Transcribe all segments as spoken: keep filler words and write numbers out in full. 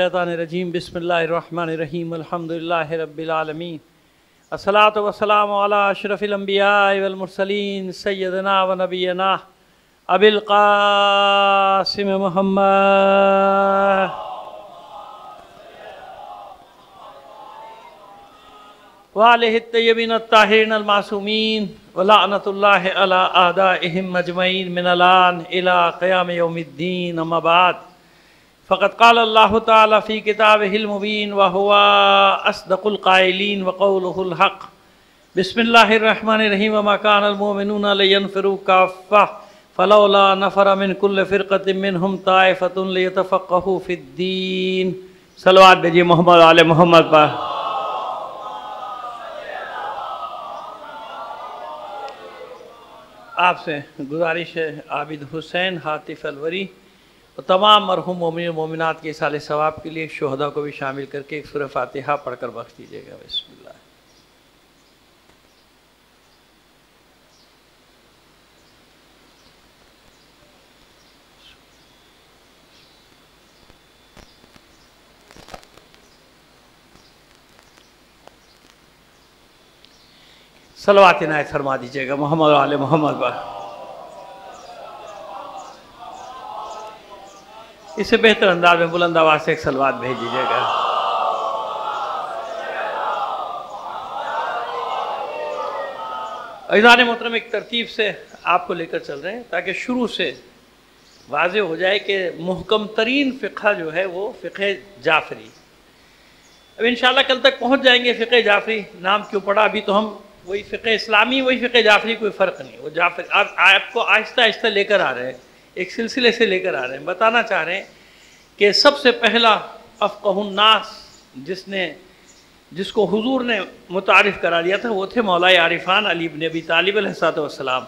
शैतानिर्रजीम बिस्मिल्लाहिर्रहमानिर्रहीम अल्हम्दुलिल्लाहि रब्बिल आलमीन अस्सलातु वस्सलामु अला अशरफिल अंबियाइ वल मुरसलीन सय्यदना व नबियना अबिल कासिम मुहम्मद। वालेहि तय्यबीन अत्ताहिरीन अल मासूमीन व लानतुल्लाहि अला आदाइहिम मजमईन मिन अलान इला क़ियाम यौमिद्दीन। अम्मा बाद फ़क़द क़ाल अल्लाहु तआला फ़ी किताबिहिल मुबीन व हुवा अस्दक़ुल क़ाइलीन व क़ौलुहुल हक़। बिस्मिल्लाहिर्रहमानिर्रहीम। मा कानल मुमिनूना लियनफ़िरू काफ़्फ़ा फ़लौला नफ़र मिन कुल्लि फ़िरक़तिम मिनहुम ताइफ़तुन लियतफ़क़्क़हू फ़िद्दीन। सलवात भेजिए मोहम्मद आले मोहम्मद पर। आपसे गुजारिश है आबिद हुसैन हातिफ़ अलवरी और तमाम मरहूम मोमिन मोमिनात के साले सवाब के लिए शोहदा को भी शामिल करके एक सूरह फातिहा पढ़कर बख्श दीजिएगा। बिस्मिल्लाह। सलवात इनायत फरमा दीजिएगा मोहम्मद वाले मोहम्मद पर। इसे बेहतर अंदाज में बुलंद आवाज से एक सलवात भेज दीजिएगा। अज़ान मोहतरम एक तरतीब से आपको लेकर चल रहे हैं ताकि शुरू से वाज़े हो जाए कि मुहकम तरीन फ़िक़ा जो है वो फ़िक़े जाफ़री। अब इंशाल्लाह कल तक पहुंच जाएंगे। फ़िक़े जाफ़री नाम क्यों पड़ा? अभी तो हम वही फ़िक़े इस्लामी वही फ़िक़े जाफ़री, कोई फ़र्क नहीं। वो जाफ़री आप, आपको आहिस्ता आहिस्ता लेकर आ रहे हैं, एक सिलसिले से लेकर आ रहे हैं। बताना चाह रहे हैं कि सबसे पहला अफ़क़हुन्नास जिसने जिसको हुजूर ने मुतारिफ़ करा दिया था वो थे मौलाए आरिफ़ान अली इब्न अबी तालिब अलैहिस्सलातु वस्सलाम।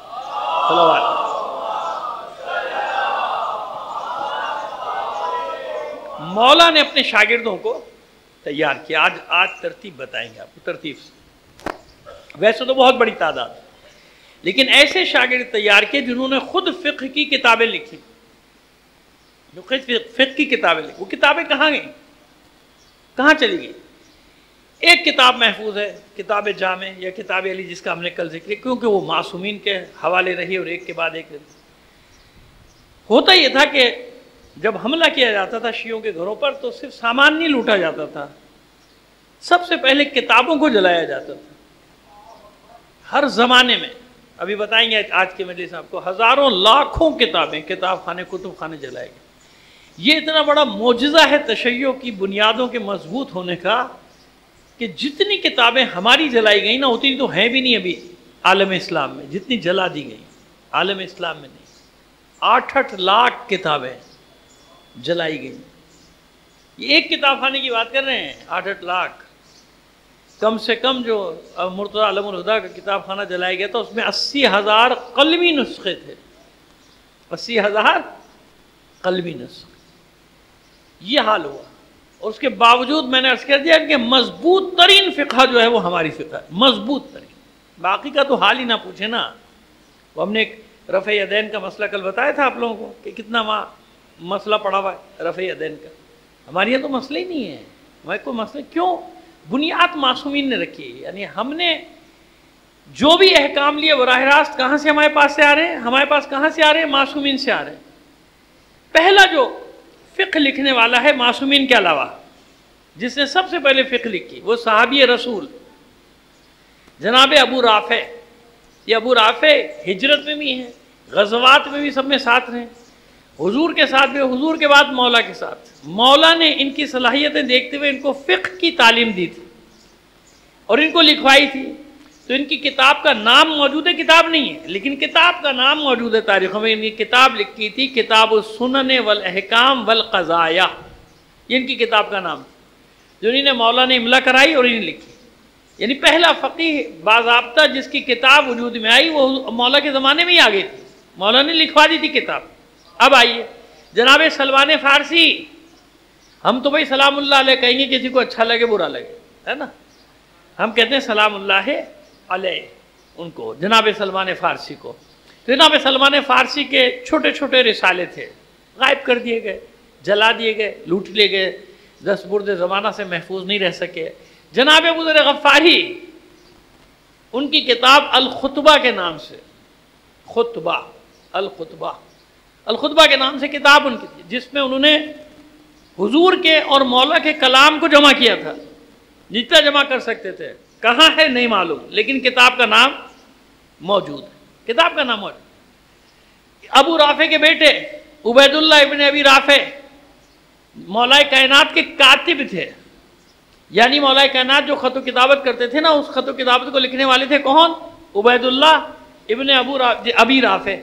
मौला ने अपने शागिर्दों को तैयार किया। आज आज तरतीब बताएंगे आपको तरतीब से। वैसे तो बहुत बड़ी तादाद है लेकिन ऐसे शागिर्द तैयार किए जिन्होंने खुद फ़िक़्ह की किताबें लिखी, जो खुद फ़िक़्ह की किताबें लिखी। वो किताबें कहाँ गईं, कहाँ चली गई? एक किताब महफूज है, किताब जामे या किताब अली, जिसका हमने कल जिक्र किया क्योंकि वो मासूमीन के हवाले रही और एक के बाद एक। होता ये था कि जब हमला किया जाता था शियों के घरों पर तो सिर्फ सामान नहीं लूटा जाता था, सबसे पहले किताबों को जलाया जाता था हर ज़माने में। अभी बताएंगे आज के मजलिस आपको हज़ारों लाखों किताबें, किताब खाने, कुतुब खाने जलाए गए। ये इतना बड़ा मोजज़ा है तशय्यो की बुनियादों के मजबूत होने का कि जितनी किताबें हमारी जलाई गई ना उतनी तो हैं भी नहीं अभी आलम इस्लाम में, जितनी जला दी गई आलम इस्लाम में नहीं। आठ आठ लाख किताबें जलाई गई। ये एक किताब खाने की बात कर रहे हैं, आठ आठ लाख। कम से कम जो मुर्तज़ा आलमुल हुदा का किताब खाना जलाया गया था उसमें अस्सी हज़ार कलमी नुस्खे थे, अस्सी हज़ार कलमी नुस्खे। ये हाल हुआ और उसके बावजूद मैंने अर्ज़ कर दिया कि मजबूत तरीन फ़िक़ा जो है वो हमारी फ़िक़ा है, मजबूत तरीन। बाकी का तो हाल ही ना पूछे ना। वो हमने एक रफ़े यदैन का मसला कल बताया था आप लोगों को कि कितना माँ मसला पड़ा हुआ है रफ़े यदैन का। हमारे यहाँ तो मसला ही नहीं है, हमारे कोई मसला क्यों? बुनियाद मासूमीन ने रखी है। यानी हमने जो भी अहकाम लिए बराह रास्त कहाँ से हमारे पास से आ रहे हैं, हमारे पास कहाँ से आ रहे हैं? मासूमीन से आ रहे हैं। पहला जो फ़िक़्ह लिखने वाला है मासूमीन के अलावा जिसने सबसे पहले फ़िक़्ह लिखी वो सहाबी रसूल जनाब अबू राफ़े। ये अबू राफ़े हिजरत में भी हैं, ग़ज़वात में भी, सब में साथ रहे, हुजूर के साथ भी, हुजूर के बाद मौला के साथ। मौला ने इनकी सलाहियतें देखते हुए इनको फ़िक़्ह की तालीम दी थी और इनको लिखवाई थी। तो इनकी किताब का नाम मौजूद है, किताब नहीं है लेकिन किताब का नाम मौजूद है तारीख़ों में। इनकी किताब लिखी थी किताबुस्सुनन वल अहकाम वल क़ज़ाया, ये इनकी किताब का नाम था जो इन्हें मौला ने इमला कराई और इन्हें लिखी। यानी पहला फ़क़ीह बाज़ाब्ता जिसकी किताब वजूद में आई वो मौला के ज़माने में ही आ गई थी, मौला ने लिखवा दी थी किताब। अब आइए जनाब सलमान फ़ारसी। हम तो भाई सलामुल्लाह अलैह कहेंगे, किसी को अच्छा लगे बुरा लगे, है ना। हम कहते हैं सलामुल्लाह अलैह उनको, जनाब सलमान फ़ारसी को। तो जनाब सलमान फ़ारसी के छोटे छोटे रिसाले थे, गायब कर दिए गए, जला दिए गए, लूट लिए गए। दस बुर्द ज़माना से महफूज नहीं रह सके। जनाब बुज़ुर्ग गफ़ारी उनकी किताब अल खुतबा के नाम से, खुतबा अल खुतबा अल खुतबा के नाम से किताब उनकी, जिसमें उन्होंने हुजूर के और मौला के कलाम को जमा किया था, जितना जमा कर सकते थे। कहाँ है नहीं मालूम, लेकिन किताब का नाम मौजूद है, किताब का नाम मौजूद। अबू राफ़े के बेटे उबैदुल्लाह इब्न अबी राफ़े मौलाए कायनात के कातिब थे, यानी मौलाए कायनात जो ख़त किताबत करते थे ना, उस ख़त किताबत को लिखने वाले थे कौन? उबैदुल्लाह इब्न अबू रा अबी राफ़े।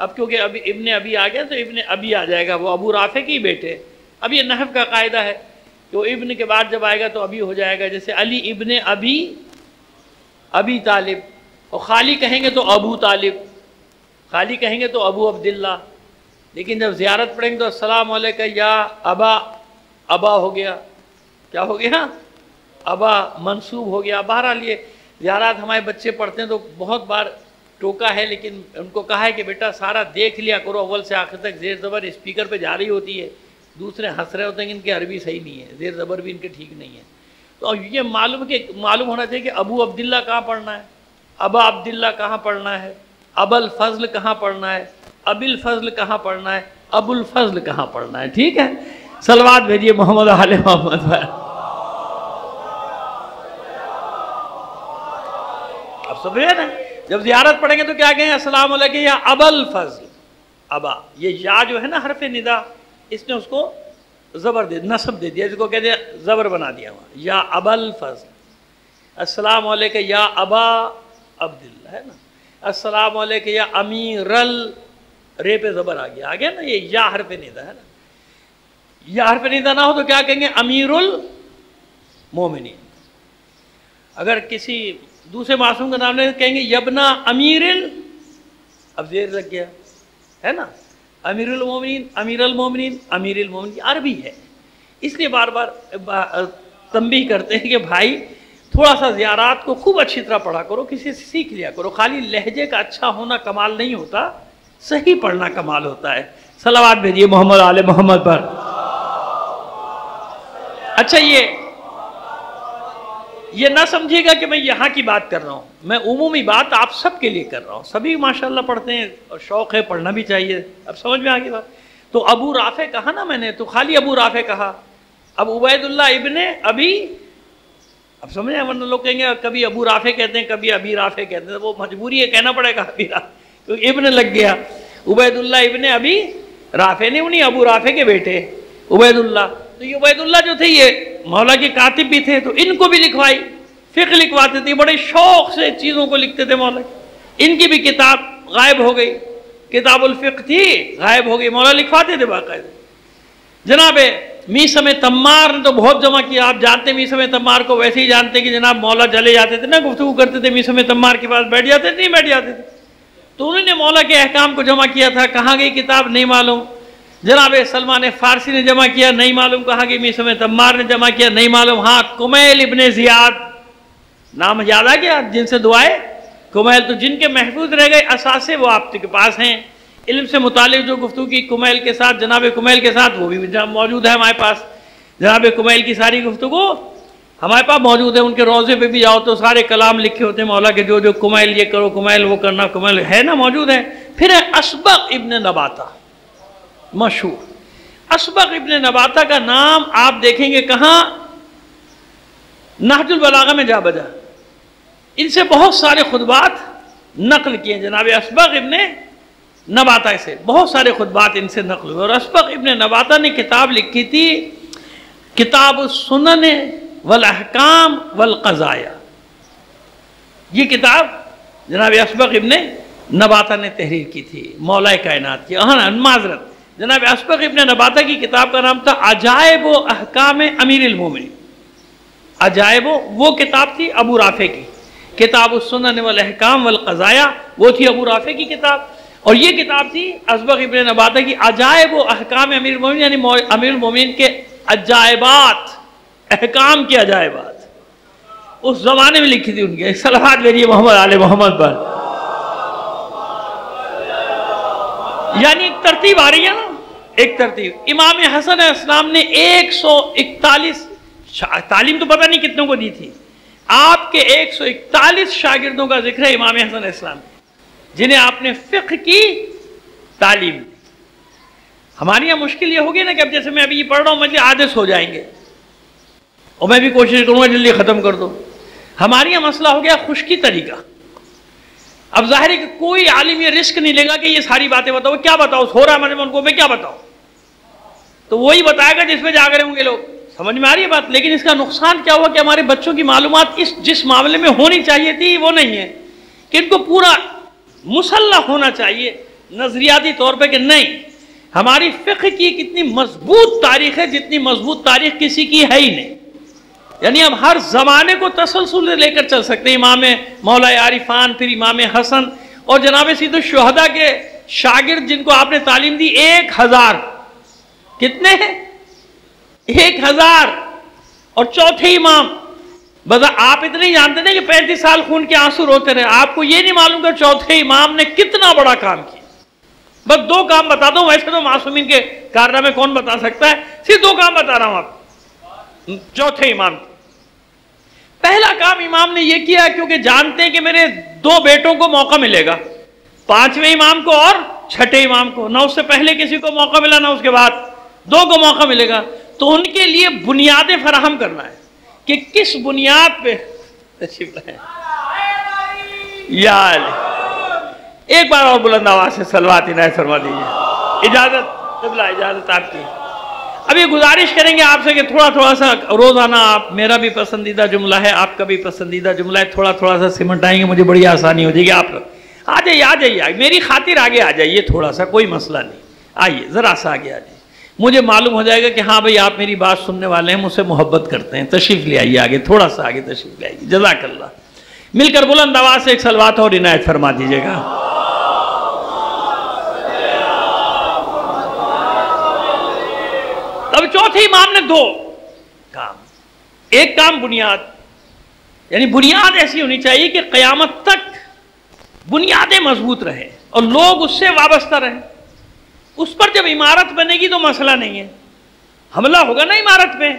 अब क्योंकि अभी इब्न अबी आ गया तो इब्न अबी आ जाएगा, वो अबू राफ़े के बेटे। अब ये नहव का कायदा है कि वो इब्न के बाद जब आएगा तो अभी हो जाएगा, जैसे अली इब्न अबी अबी तालिब, और खाली कहेंगे तो अबू तालिब, खाली कहेंगे तो अबू अब्दुल्ला। लेकिन जब ज़ियारत पढ़ेंगे तो अस्सलाम वालेकुम या अबा, अबा हो गया, क्या हो गया? अबा मंसूब हो गया। बहरहाल ये ज़ियारत हमारे बच्चे पढ़ते हैं तो बहुत बार टोका है, लेकिन उनको कहा है कि बेटा सारा देख लिया करो, अव्वल से आखिर तक। ज़ेर ज़बर स्पीकर पर जा रही होती है, दूसरे हंस रहे होते हैं कि इनकी अरबी सही नहीं है, ज़ेर ज़बर भी इनके ठीक नहीं है। तो ये मालूम कि मालूम होना चाहिए कि अबू अब्दुल्ला कहाँ पढ़ना है, अबा अब्दुल्ला कहाँ पढ़ना है, अबल फजल कहाँ पढ़ना है, अबिल फजल कहाँ पढ़ना है, अबुल फजल कहाँ पढ़ना है। ठीक है, सलवात भेजिए मोहम्मद आले मोहम्मद पर। अब समझे ना, जब ज़ियारत पढ़ेंगे तो क्या कहें? अस्सलाम वालेकुम या अबल फजल, अबा। ये या जो है ना हरफ निदा, इसने उसको ज़बर दे, नसब दे दिया, इसको कहते हैं ज़बर बना दिया हुआ। या अबल फजल, अस्सलाम वालेकुम या अबा अब्दुल्ला, है ना। अस्सलाम वालेकुम या अमीरल, रे पे ज़बर आ गया, आ गया ना, ये या हरफ निदा है ना। या हरफ निदा ना हो तो क्या कहेंगे? अमीरुल मोमिनीन। अगर किसी दूसरे मासूम का नाम ले कहेंगे यबना अमीरिल, अब ज़ेर लग गया है ना, अमीरुल मोमिनीन, अमीरुल मोमिनीन, अमीरुल मोमिनीन अरबी है। इसलिए बार बार तंबीह करते हैं कि भाई थोड़ा सा ज़ियारात को खूब अच्छी तरह पढ़ा करो, किसी से सीख लिया करो। खाली लहजे का अच्छा होना कमाल नहीं होता, सही पढ़ना कमाल होता है। सलावात भेजिए मोहम्मद आले मोहम्मद पर। अच्छा, ये ये ना समझिएगा कि मैं यहाँ की बात कर रहा हूँ, मैं उमूमी बात आप सब के लिए कर रहा हूँ। सभी माशाल्लाह पढ़ते हैं और शौक़ है, पढ़ना भी चाहिए। अब समझ में आ गई बात। तो अबू राफ़े कहा ना मैंने, तो खाली अबू राफ़े कहा, अब उबैदुल्लाह इब्ने अभी, अब समझ आए, वरना लोग कहेंगे कभी अबू राफ़े कहते हैं, कभी अबी राफ़े कहते हैं, वो मजबूरी है, कहना पड़ेगा अबी राफ़े, क्योंकि इब्न लग गया। उबैदुल्लाह इब्न अभी राफ़े ने, उन्हीं अबू राफ़े के बेटे उबैदुल्लाह। तो ये उबैदुल्लाह जो थे ये मौला के कातिब भी थे, तो इनको भी लिखवाई, फ़िक़्ह लिखवाते थे, बड़े शौक़ से चीज़ों को लिखते थे मौला। इनकी भी किताब गायब हो गई, किताबुल फ़िक़्ह थी, गायब हो गई, मौला लिखवाते थे बाकायदा। जनाब मीसम तम्मार ने तो बहुत जमा किया, आप जानते हैं मीसम तम्मार को, वैसे ही जानते हैं कि जनाब मौला चले जाते थे ना, गुफ्तगू करते थे, मीसम तम्मार के पास बैठ जाते थे, नहीं बैठ जाते थे, तो उन्होंने मौला के अहकाम को जमा किया था। कहाँ गई किताब नहीं मालूम। जनाब सलमान फ़ारसी ने जमा किया, नहीं मालूम कहाँ गई। मीसम तम्मार ने जमा किया, नहीं मालूम। हाँ, कुमैल इब्ने ज़ियाद, नाम याद आ गया जिनसे दुआए कुमैल, तो जिनके महफूज रह गए असासे वो आपके पास हैं। इल्म से मुतालिक जो गुफ्तगू की कुमैल के साथ, जनाब कुमैल के साथ, वो भी मौजूद है हमारे पास। जनाब कुमैल की सारी गुफ्तगू हमारे पास मौजूद है। उनके रोज़े पे भी जाओ तो सारे कलाम लिखे होते हैं मौला के, जो जो कुमैल ये करो, कुमैल वो करना, कुमैल है ना, मौजूद है। फिर है असबक इब्न नबाता, मशहूर। असबक इब्न नबाता का नाम आप देखेंगे कहाँ? नहजुल बलागा में जा बजा। इनसे बहुत सारे खुतबात नकल किए जनाब असबक इब्न नबाता से, बहुत सारे खुतबात इनसे नकल हुए। और असबक इब्न नबाता ने किताब लिखी थी किताब सुनन वल अहकाम वल क़ज़ाया। ये किताब जनाब असबक इब्न नबाता ने तहरीर की थी मौलाए कायनात की। हाँ, माजरत, जनाब असबक इब्न नबाता की किताब का नाम था अजायब व अहकाम अमीरुल मोमिनीन। अजायब वो किताब थी अबू राफ़े की, किताब सुनन वल अहकाम वल क़ज़ाया, वो थी अबू राफ़े की किताब। और ये किताब थी असबक इब्न नबाता की अजायब व अहकाम अमीरुल मोमिनीन, यानी अमीरुल मोमिनीन के अजायबात, अहकाम की अजायबात, उस जमाने में लिखी थी उनके। सलावत भेजिए मोहम्मद आले मोहम्मद पर। यानी एक तरतीब आ रही है ना, एक तरतीब। इमाम हसन अस्लाम ने एक सौ इकतालीस तालीम तो पता नहीं कितनों को दी थी, आपके एक सौ इकतालीस शागिर्दों का जिक्र है इमाम हसन अस्लाम जिन्हें आपने फ़िक़्ह की तालीम। हमारे यहाँ मुश्किल ये होगी ना कि अब जैसे मैं अभी ये पढ़ रहा हूँ मुझे आधे सो जाएंगे और मैं भी कोशिश करूँगा जल्दी ख़त्म कर दो। हमारे यहाँ मसला हो गया खुश्की तरीका। अब जाहिर है कि कोई आलिम ये रिस्क नहीं लेगा कि ये सारी बातें बताओ, क्या बताओ हो रहा है मैंने उनको, मैं क्या बताऊँ, तो वही बताएगा जिसमें जा रहे होंगे लोग। समझ में आ रही है बात। लेकिन इसका नुकसान क्या हुआ कि हमारे बच्चों की मालूमात इस जिस मामले में होनी चाहिए थी वो नहीं है कि इनको पूरा मुसल्ला होना चाहिए नज़रियाती तौर पर कि नहीं हमारी फ़िक़्ह की कितनी मजबूत तारीख है, जितनी मजबूत तारीख किसी की है ही नहीं। यानी हम हर ज़माने को तसलसल लेकर चल सकते हैं। इमाम मौला आरिफान, फिर इमाम हसन और जनाब सीधे शुहदा के शागिर्द जिनको आपने तालीम दी एक हज़ार कितने हैं, एक हज़ार और चौथे इमाम। बस आप इतने ही जानते थे कि पैंतीस साल खून के आंसू रोते रहे, आपको ये नहीं मालूम कि चौथे इमाम ने कितना बड़ा काम किया। बस दो काम बता दो, वैसे तो मासूमीन के कारनामे कौन बता सकता है, सिर्फ दो काम बता रहा हूँ आपको चौथे इमाम। पहला काम इमाम ने यह किया क्योंकि जानते हैं कि मेरे दो बेटों को मौका मिलेगा, पांचवें इमाम को और छठे इमाम को, ना उससे पहले किसी को मौका मिला ना उसके बाद, दो को मौका मिलेगा तो उनके लिए बुनियादें फराहम करना है कि किस बुनियाद पे यार। एक बार और बुलंद आवाज से सलवात इनायत फरमा दीजिए। इजाजत तबला इजाजत आपकी। अब ये गुजारिश करेंगे आपसे कि थोड़ा थोड़ा सा रोज़ाना आप, मेरा भी पसंदीदा जुमला है आपका भी पसंदीदा जुमला है, थोड़ा थोड़ा सा सिमटाएंगे मुझे बड़ी आसानी हो जाएगी। आप लोग आ जाइए आ जाइए मेरी खातिर आगे आ जाइए, थोड़ा सा कोई मसला नहीं, आइए ज़रा सा आगे आ जाइए, मुझे मालूम हो जाएगा कि हाँ भाई आप मेरी बात सुनने वाले हैं, मुझसे मोहब्बत करते हैं। तशरीफ़ ले आइए आगे, थोड़ा सा आगे तशरीफ़ ले आइए। जज़ाकल्लाह। मिलकर बुलंद आवाज़ से एक सलवात और इनायत फरमा दीजिएगा। तब चौथे इमाम ने दो काम, एक काम बुनियाद, यानी बुनियाद ऐसी होनी चाहिए कि क़यामत तक बुनियादें मजबूत रहे और लोग उससे वाबस्ता रहें। उस पर जब इमारत बनेगी तो मसला नहीं है, हमला होगा ना इमारत पे,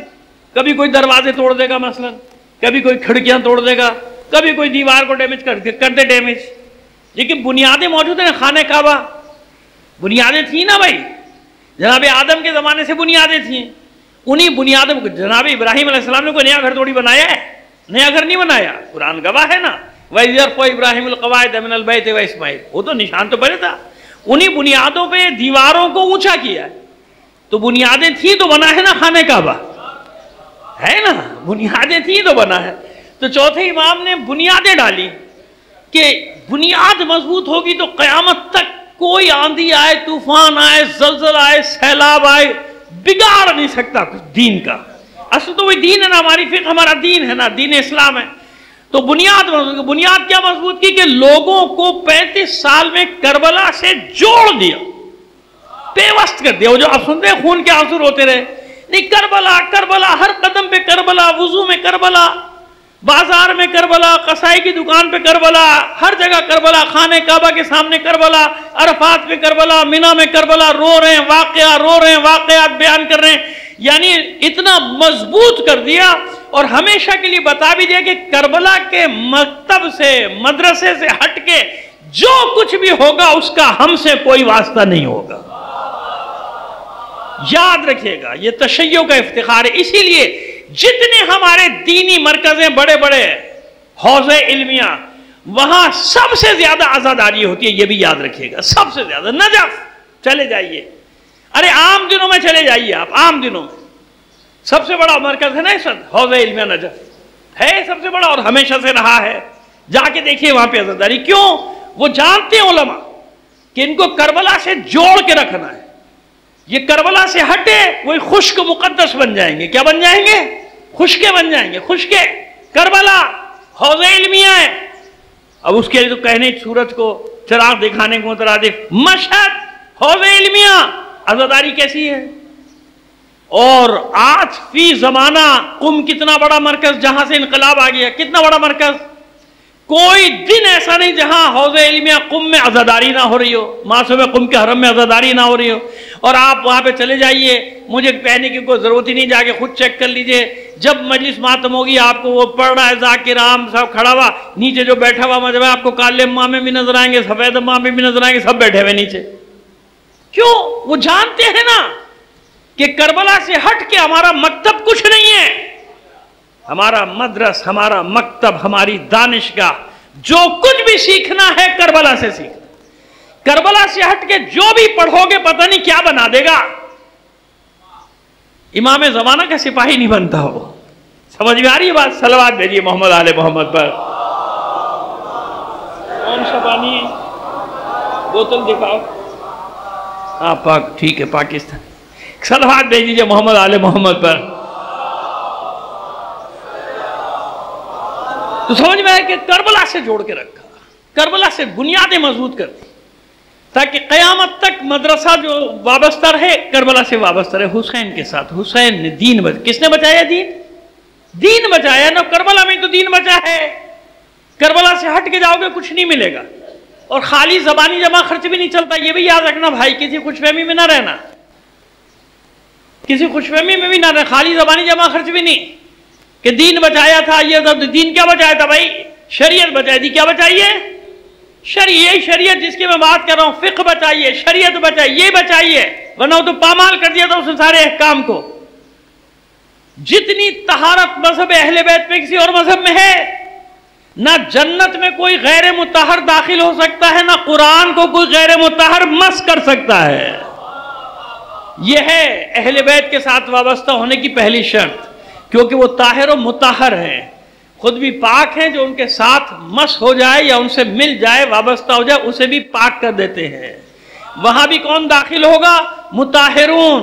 कभी कोई दरवाजे तोड़ देगा मसलन, कभी कोई खिड़कियां तोड़ देगा, कभी कोई दीवार को डैमेज कर दे कर दे डैमेज, लेकिन बुनियादें मौजूद हैं। खाने काबा बुनियादें थी ना भाई, जनाब आदम के ज़माने से बुनियादें थी, उन्हीं बुनियादों को जनाब इब्राहिम अलैहिस्सलाम ने कोई नया घर थोड़ी बनाया है, नया घर नहीं बनाया, कुरान गवाह है ना, वह इब्राहिम अलकवायद मिनल बैत व इस्माइल, वो तो निशान तो बने था। उन्हीं बुनियादों पे दीवारों को ऊंचा किया है, तो बुनियादें थी तो बना है ना खाने काबा, है ना, बुनियादें थी तो बना है। तो चौथे इमाम ने बुनियादें डाली कि बुनियाद मजबूत होगी तो क़यामत तक कोई आंधी आए, तूफान आए, जलजला आए, सैलाब आए, बिगाड़ नहीं सकता कुछ दीन का। असल तो वही दीन है ना, हमारी फिक्र हमारा दीन है ना, दीन इस्लाम है। तो बुनियाद मजबूत, बुनियाद क्या मजबूत की कि लोगों को पैंतीस साल में करबला से जोड़ दिया, बेवस्त कर दिया। वो जो आप सुनते हैं खून के आंसू रोते रहे, नहीं करबला करबला, हर कदम पे करबला, वजू में करबला, बाजार में करबला, कसाई की दुकान पे करबला, हर जगह करबला, खाने काबा के सामने करबला, अरफात पे करबला, मिना में करबला, रो रहे हैं वाकया, रो रहे हैं वाकयात बयान कर रहे हैं। यानी इतना मजबूत कर दिया और हमेशा के लिए बता भी दिया कि करबला के मकतब से मदरसे से हटके जो कुछ भी होगा उसका हमसे कोई वास्ता नहीं होगा। याद रखिएगा ये तशय्यो का इफ्तिखार है। इसीलिए जितने हमारे दीनी मरकजे बड़े बड़े हौज़े इल्मिया, वहां सबसे ज्यादा आजादारी होती है, ये भी याद रखिएगा। सबसे ज्यादा नजफ चले जाइए, अरे आम दिनों में चले जाइए आप, आम दिनों में सबसे बड़ा मरकज है ना इस वक्त हौज़े इल्मिया नजफ है सबसे बड़ा और हमेशा से रहा है। जाके देखिए वहां पे आज़ादारी, क्यों? वो जानते हैं उलमा कि इनको करबला से जोड़ के रखना है, ये करबला से हटे वही खुश्क मुकद्दस बन जाएंगे। क्या बन जाएंगे? खुश्के बन जाएंगे, खुश्के। करबला हौज़े इल्मिया है। अब उसके लिए तो कहने सूरज को चिराग दिखाने को मुतरादिफ मशहद हौज़े इल्मिया। आज़ादारी कैसी है? और आज फी जमाना कुम कितना बड़ा मरकज, जहां से इनकलाब आ गया, कितना बड़ा मरकज। कोई दिन ऐसा नहीं जहां हौज़े इल्मिया कुम में आज़ादारी ना हो रही हो, मासूम कुम के हरम में आज़ादारी ना हो रही हो। और आप वहाँ पे चले जाइए, मुझे कहने की कोई ज़रूरत ही नहीं, जाके खुद चेक कर लीजिए। जब मजलिस मातम होगी आपको वो पढ़ रहा है जाकिर आम साहब खड़ा हुआ, नीचे जो बैठा हुआ मजहब आपको काले अम्मा में भी नजर आएंगे, सफ़ेद अम्मा में भी नजर आएंगे, सब बैठे हुए नीचे। क्यों? वो जानते हैं ना कि करबला से हट के हमारा मकतब कुछ नहीं है, हमारा मदरस, हमारा मकतब, हमारी दानिशगाह, जो कुछ भी सीखना है करबला से सीखना। करबला से हट के जो भी पढ़ोगे पता नहीं क्या बना देगा। इमाम जमाना का सिपाही नहीं बनता हो, समझ में आ रही है बात? सलवात भेजिए मोहम्मद आले मोहम्मद पर। कौन सा पानी है? बोतल दिखाओ। हाँ पाक, ठीक है, पाकिस्तान। सलवात भेज दीजिए मोहम्मद आले मोहम्मद पर। तो समझ में आया कि करबला से जोड़ के रखा, करबला से बुनियादें मजबूत कर दी, ताकि क़यामत तक मदरसा जो वाबस्ता रहे करबला से वाबस्ता रहे। हुसैन के साथ, हुसैन ने दीन बच किसने बचाया? दीन दीन बचाया ना, करबला में तो दीन बचा है। करबला से हट के जाओगे कुछ नहीं मिलेगा। और खाली जबानी जमा खर्च भी नहीं चलता, ये भी याद रखना भाई, किसी खुशफहमी में ना रहना, किसी खुशफहमी में भी ना रहना। खाली जबानी जमा खर्च भी नहीं कि दीन बचाया था, ये सब दीन क्या बचाया था भाई? शरीयत बचाई थी। क्या बचाइए? शरीयत, शरीयत जिसकी मैं बात कर रहा हूँ, फिक्र बचाइए, शरीयत बचाइए, ये बचाइए, वरना तो पामाल कर दिया था उसने सारे अहकाम को। जितनी तहारत मजहब अहले बैत में किसी और मजहब में है ना, जन्नत में कोई गैर मुताहर दाखिल हो सकता है, ना कुरान को कोई गैर मुताहर मस कर सकता है। यह है अहले बैत के साथ वाबस्ता होने की पहली शर्त, क्योंकि वो ताहिर और मुताहर है, खुद भी पाक हैं। जो उनके साथ मस हो जाए या उनसे मिल जाए, वाबस्ता हो जाए, उसे भी पाक कर देते हैं। वहाँ भी कौन दाखिल होगा? मुताहिरून।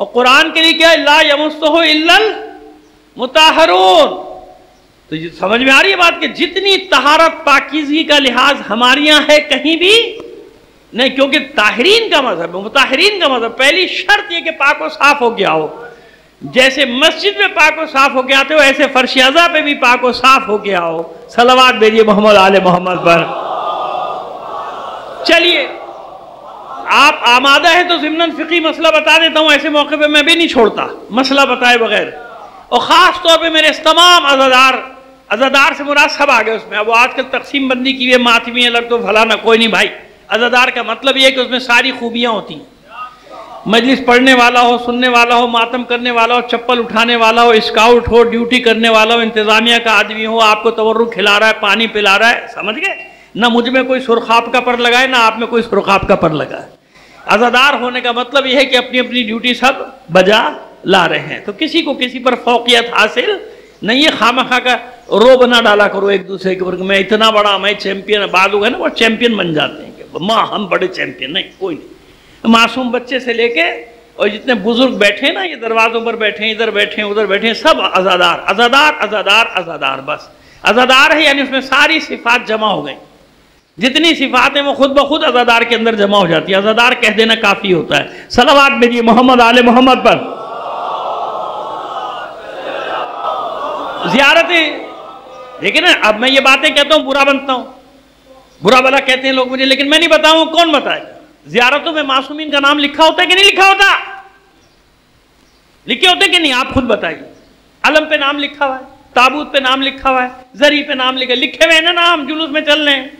और कुरान के लिए क्या? ला यमस्सुहु इल्लल मुताहिरून। तो ये समझ में आ रही है बात कि जितनी तहारत पाकीज़गी का लिहाज हमारे यहाँ है कहीं भी नहीं, क्योंकि ताहरीन का मजहब, मुताहिरीन का मजहब। पहली शर्त यह कि पाक व साफ हो गया हो। जैसे मस्जिद में पाको साफ होके आते हो, ऐसे फर्शियाजा पे भी पाको साफ होके आओ। सलावत भेजिए मोहम्मद आले मोहम्मद पर। चलिए आप आमादा है तो ज़िम्नन फ़िक़ी मसला बता देता हूँ, ऐसे मौके पे मैं भी नहीं छोड़ता मसला बताए बगैर। और ख़ास तौर पे मेरे तमाम अज़ादार, अज़ादार से मुराद सब आ गए उसमें, अब वो आजकल तकसीम बंदी की हुई है, मातमी अलग तो फलाना, कोई नहीं भाई। अज़ादार का मतलब ये है कि उसमें सारी खूबियाँ होती हैं। मजलिस पढ़ने वाला हो, सुनने वाला हो, मातम करने वाला हो, चप्पल उठाने वाला हो, स्काउट हो, ड्यूटी करने वाला हो, इंतज़ामिया का आदमी हो, आपको तवरुक खिला रहा है, पानी पिला रहा है, समझ गए ना? मुझ में कोई सुरखाब का पर लगा है ना आप में कोई सुरखाब का पर लगा है। अज़ादार होने का मतलब यह है कि अपनी अपनी ड्यूटी सब बजा ला रहे हैं, तो किसी को किसी पर फौकियत हासिल नहीं है। खामखा का रोब ना डाला करो एक दूसरे के ऊपर, मैं इतना बड़ा, मैं चैम्पियन। बाद लोग है ना वो चैम्पियन बन जाते हैं कि माँ हम बड़े चैम्पियन। नहीं, कोई नहीं, मासूम बच्चे से लेके और जितने बुजुर्ग बैठे ना, ये दरवाज़ों पर बैठे, इधर बैठे, उधर बैठे, सब अज़ादार अज़ादार अज़ादार अज़ादार। बस अज़ादार है यानी उसमें सारी सिफात जमा हो गई, जितनी सिफात हैं वो खुद ब खुद अज़ादार के अंदर जमा हो जाती है। अज़ादार कह देना काफ़ी होता है। सलावत भेजिए मोहम्मद आले मोहम्मद पर। ज़ियारतें, लेकिन अब मैं ये बातें कहता हूँ बुरा बनता हूँ, बुरा भला कहते हैं लोग मुझे, लेकिन मैं नहीं बताऊँ, कौन बताएगा? ज़ियारतों में मासूमीन का नाम लिखा होता है कि नहीं लिखा होता? लिखे होते कि नहीं? आप खुद बताइए। अलम पे नाम लिखा हुआ है, ताबूत पे नाम लिखा हुआ है, जरी पे नाम लिखा, लिखे हुए ना नाम, जुलूस में चल रहे हैं,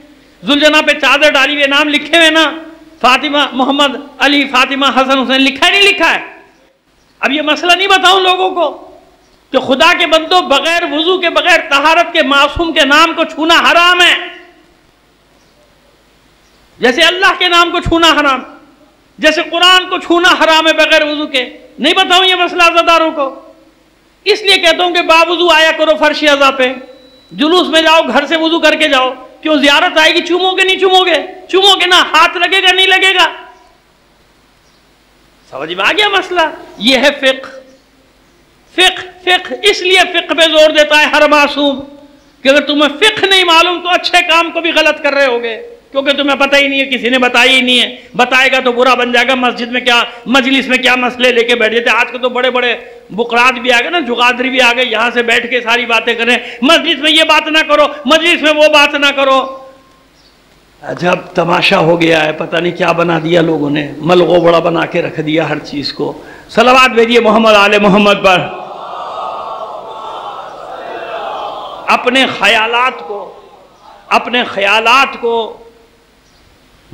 जुलजना पे चादर डाली हुए, नाम लिखे हुए ना, फातिमा, मोहम्मद, अली, फातिमा, हसन, हुसैन, लिखा है नहीं लिखा है? अब ये मसला नहीं बताऊँ लोगों को कि खुदा के बंदो बगैर वजू के, बगैर तहारत के मासूम के नाम को छूना हराम है, जैसे अल्लाह के नाम को छूना हराम, जैसे कुरान को छूना हराम है बगैर वजू के। नहीं बताऊं ये मसला अज़ादारों को, इसलिए कहता हूं कि बावजू आया करो फर्श अज़ा पे, जुलूस में जाओ, घर से वजू करके जाओ। क्यों? ज़ियारत आएगी, चूमोगे नहीं चूमोगे? चूमोगे ना, हाथ लगेगा नहीं लगेगा? समझ में आ गया मसला? ये है फिक्र। फिक्र फिक्र इसलिए फिक्र पे जोर देता है हर मासूम कि अगर तुम्हें फिक्र नहीं मालूम तो अच्छे काम को भी गलत कर रहे होगे, क्योंकि तुम्हें पता ही नहीं है, किसी ने बताया ही नहीं है। बताएगा तो बुरा बन जाएगा। मस्जिद में क्या, मजलिस में क्या मसले लेके बैठ जाते। आजकल तो बड़े बड़े बुकरात भी आ गए ना, जुगादरी भी आ गए, यहाँ से बैठ के सारी बातें करें, मस्जिद में ये बात ना करो, मजलिस में वो बात ना करो। जब तमाशा हो गया है, पता नहीं क्या बना दिया लोगों ने, मलगो बड़ा बना के रख दिया हर चीज़ को। सलावात भेजिए मोहम्मद आले मोहम्मद पर। अपने ख्यालात को अपने ख्यालात को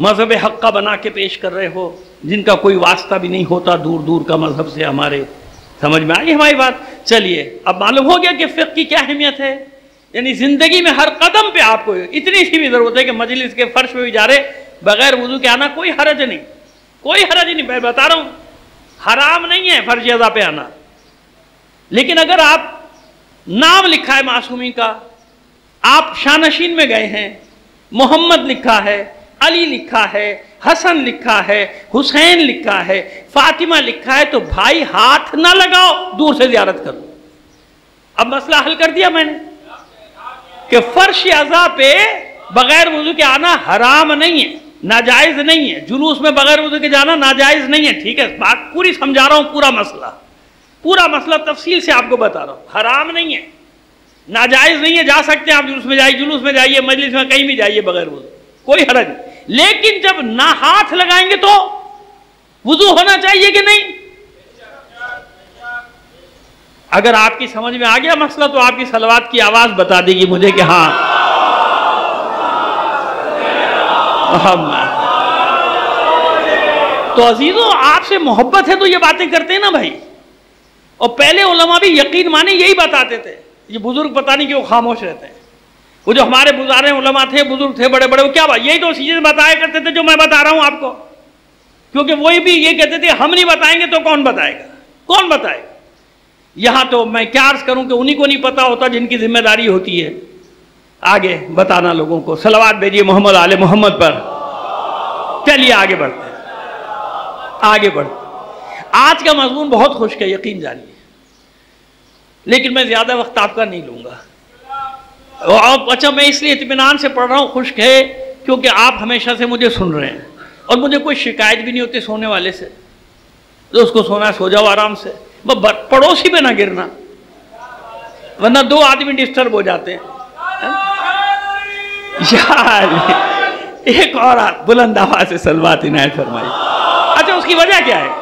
मज़हब हक़ का बना के पेश कर रहे हो, जिनका कोई वास्ता भी नहीं होता दूर दूर का मज़हब से हमारे। समझ में आई हमारी बात? चलिए, अब मालूम हो गया कि फ़िक़्ह की क्या अहमियत है। यानी ज़िंदगी में हर कदम पे आपको इतनी सी भी ज़रूरत है कि मजलिस के फर्श पे भी जा रहे, बग़ैर वुज़ू के आना कोई हरज नहीं, कोई हरज नहीं। मैं बता रहा हूँ, हराम नहीं है फ़र्ज़ अदा पे आना। लेकिन अगर आप, नाम लिखा है मासूमी का, आप शानशीन में गए हैं, मोहम्मद लिखा है, अली लिखा है, हसन लिखा है, हुसैन लिखा है, फ़ातिमा लिखा है, तो भाई हाथ ना लगाओ, दूर से ज़ियारत करो। अब मसला हल कर दिया मैंने कि फर्श अज़ा पे बग़ैर वज़ू के आना हराम नहीं है, नाजायज़ नहीं है। जुलूस में बग़ैर वज़ू के जाना नाजायज़ नहीं है। ठीक है, बात पूरी समझा रहा हूँ, पूरा मसला पूरा मसला तफसील से आपको बता रहा हूँ। हराम नहीं है, नाजायज़ नहीं है, जा सकते हैं आप। जुलूस में जाइए जुलूस में जाइए मजलिस में कहीं भी जाइए बग़ैर वज़ू, कोई हरज नहीं। लेकिन जब ना हाथ लगाएंगे तो वज़ू होना चाहिए कि नहीं? अगर आपकी समझ में आ गया मसला तो आपकी सलवात की आवाज़ बता देगी मुझे कि हाँ मोहम्मद। तो अजीज़ों, आपसे मोहब्बत है तो ये बातें करते हैं ना भाई। और पहले उलमा भी यकीन माने यही बताते थे। ये बुज़ुर्ग पता नहीं क्यों खामोश रहते हैं। वो जो हमारे गुजारे उलमा थे, बुज़ुर्ग थे बड़े बड़े, वो क्या बात, यही तो चीज़ें बताया करते थे जो मैं बता रहा हूँ आपको। क्योंकि वही भी ये कहते थे हम नहीं बताएंगे तो कौन बताएगा, कौन बताएगा। यहाँ तो मैं क्या अर्ज़ करूँ कि उन्हीं को नहीं पता होता जिनकी जिम्मेदारी होती है आगे बताना लोगों को। सलावात भेजिए मोहम्मद आले मोहम्मद पर। चलिए आगे बढ़ते हैं, आगे बढ़ते। आज का मजमून बहुत खुश्क है, यकीन जानिए, लेकिन मैं ज़्यादा वक्त आपका नहीं लूँगा। और अच्छा, मैं इसलिए इत्मीनान से पढ़ रहा हूँ, खुश्क है क्योंकि आप हमेशा से मुझे सुन रहे हैं और मुझे कोई शिकायत भी नहीं होती सोने वाले से। तो उसको सोना सो जाओ आराम से, पड़ोसी में ना गिरना, वरना दो आदमी डिस्टर्ब हो जाते हैं। यार एक और बुलंद आवाज से सलवात इनायत फरमाई। अच्छा, उसकी वजह क्या है?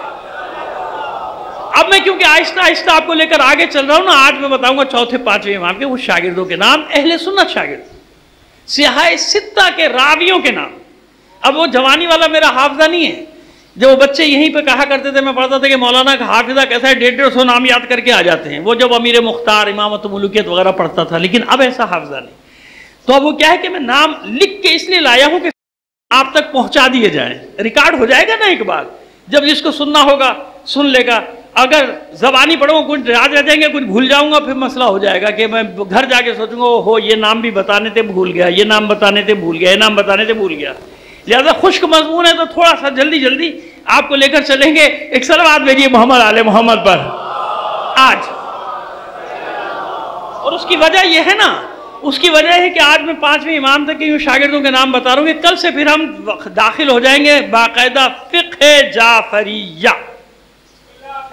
अब मैं क्योंकि आहिस्ता आहिस्ता आपको लेकर आगे चल रहा हूं ना, आज मैं बताऊंगा चौथे पांचवें इमाम के उस शागिर्दों के नाम, अहले सुन्नत शागिर्द, सिहाए सित्ता के रावियों के नाम। अब वो जवानी वाला मेरा हाफजा नहीं है। जब वो बच्चे यहीं पे कहा करते थे, मैं पढ़ता था कि मौलाना का हाफिज़ा कैसा है, डेढ़ डेढ़ सौ नाम याद करके आ जाते हैं। वो जब अमीर मुख्तार, इमामत मुलुकियत वगैरह पढ़ता था, लेकिन अब ऐसा हाफिज़ा नहीं। तो अब वो क्या है कि मैं नाम लिख के इसलिए लाया हूँ कि आप तक पहुँचा दिए जाएँ, रिकॉर्ड हो जाएगा ना एक बार, जब जिसको सुनना होगा सुन लेगा। अगर ज़बानी पढ़ूँ कुछ याद रह जाएंगे, कुछ भूल जाऊँगा, फिर मसला हो जाएगा कि मैं घर जाके सोचूँगा हो ये नाम भी बताने थे भूल गया, ये नाम बताने थे भूल गया, ये नाम बताने थे भूल गया। लिहाजा खुश्क मजमून है तो थोड़ा सा जल्दी जल्दी आपको लेकर चलेंगे। एक सलावत भेजिए मोहम्मद आले मोहम्मद पर आज। और उसकी वजह यह है ना, उसकी वजह है कि आज मैं पांचवें इमाम तक के यूँ शागिर्दों के नाम बता रहा हूँ कि कल से फिर हम दाखिल हो जाएंगे बाकायदा फ़िक़्ह जाफ़रिया।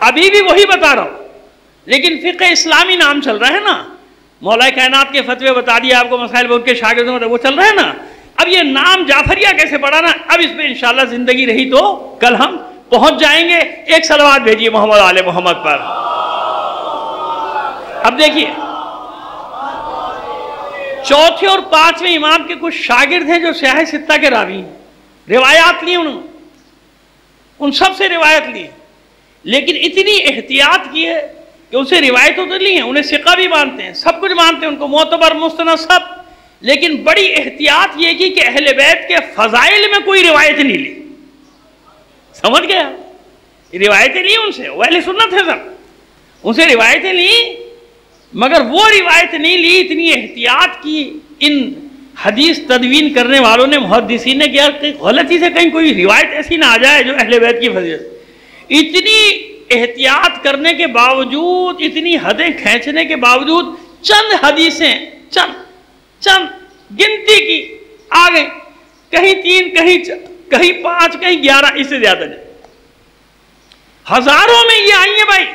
अभी भी वही बता रहा हूँ, लेकिन फ़िक़्ह इस्लामी नाम चल रहा है ना। मौला कायनात के फतवे बता दिए आपको, मसाइल बोल के शागिर्दों में वो चल रहा है ना। अब ये नाम जाफरिया कैसे पढ़ाना, अब इस पर इंशाल्लाह जिंदगी रही तो कल हम पहुंच जाएंगे। एक सलावत भेजिए मोहम्मद आले मोहम्मद पर। अब देखिए, चौथे और पांचवें इमाम के कुछ शागिर्द हैं जो सियाह सित्ता के रावी हैं। रिवायात ली उन्होंने, उन सब से रिवायत ली, लेकिन इतनी एहतियात की है कि उनसे रिवायतों तो ली हैं, उन्हें सिका भी मानते हैं, सब कुछ मानते हैं, उनको मोतबर मुस्तना सब, लेकिन बड़ी एहतियात यह की कि अहले बैत के फजाइल में कोई रिवायत नहीं ली। समझ गया, रिवायतें ली उनसे, वो अहले सुन्नत है सब, उनसे रिवायतें ली, मगर वो रिवायत नहीं ली। इतनी एहतियात की इन हदीस तदवीन करने वालों ने, मुहद्दिसीन ने, क्या गलती से कहीं कोई रिवायत ऐसी ना आ जाए जो अहले बैत की फजीलत। इतनी एहतियात करने के बावजूद, इतनी हदें खींचने के बावजूद, चंद हदीसें, चंद चंद गिनती की आ गई, कहीं तीन, कहीं कहीं पांच, कहीं ग्यारह, इससे ज्यादा नहीं, हजारों में ये आई है भाई।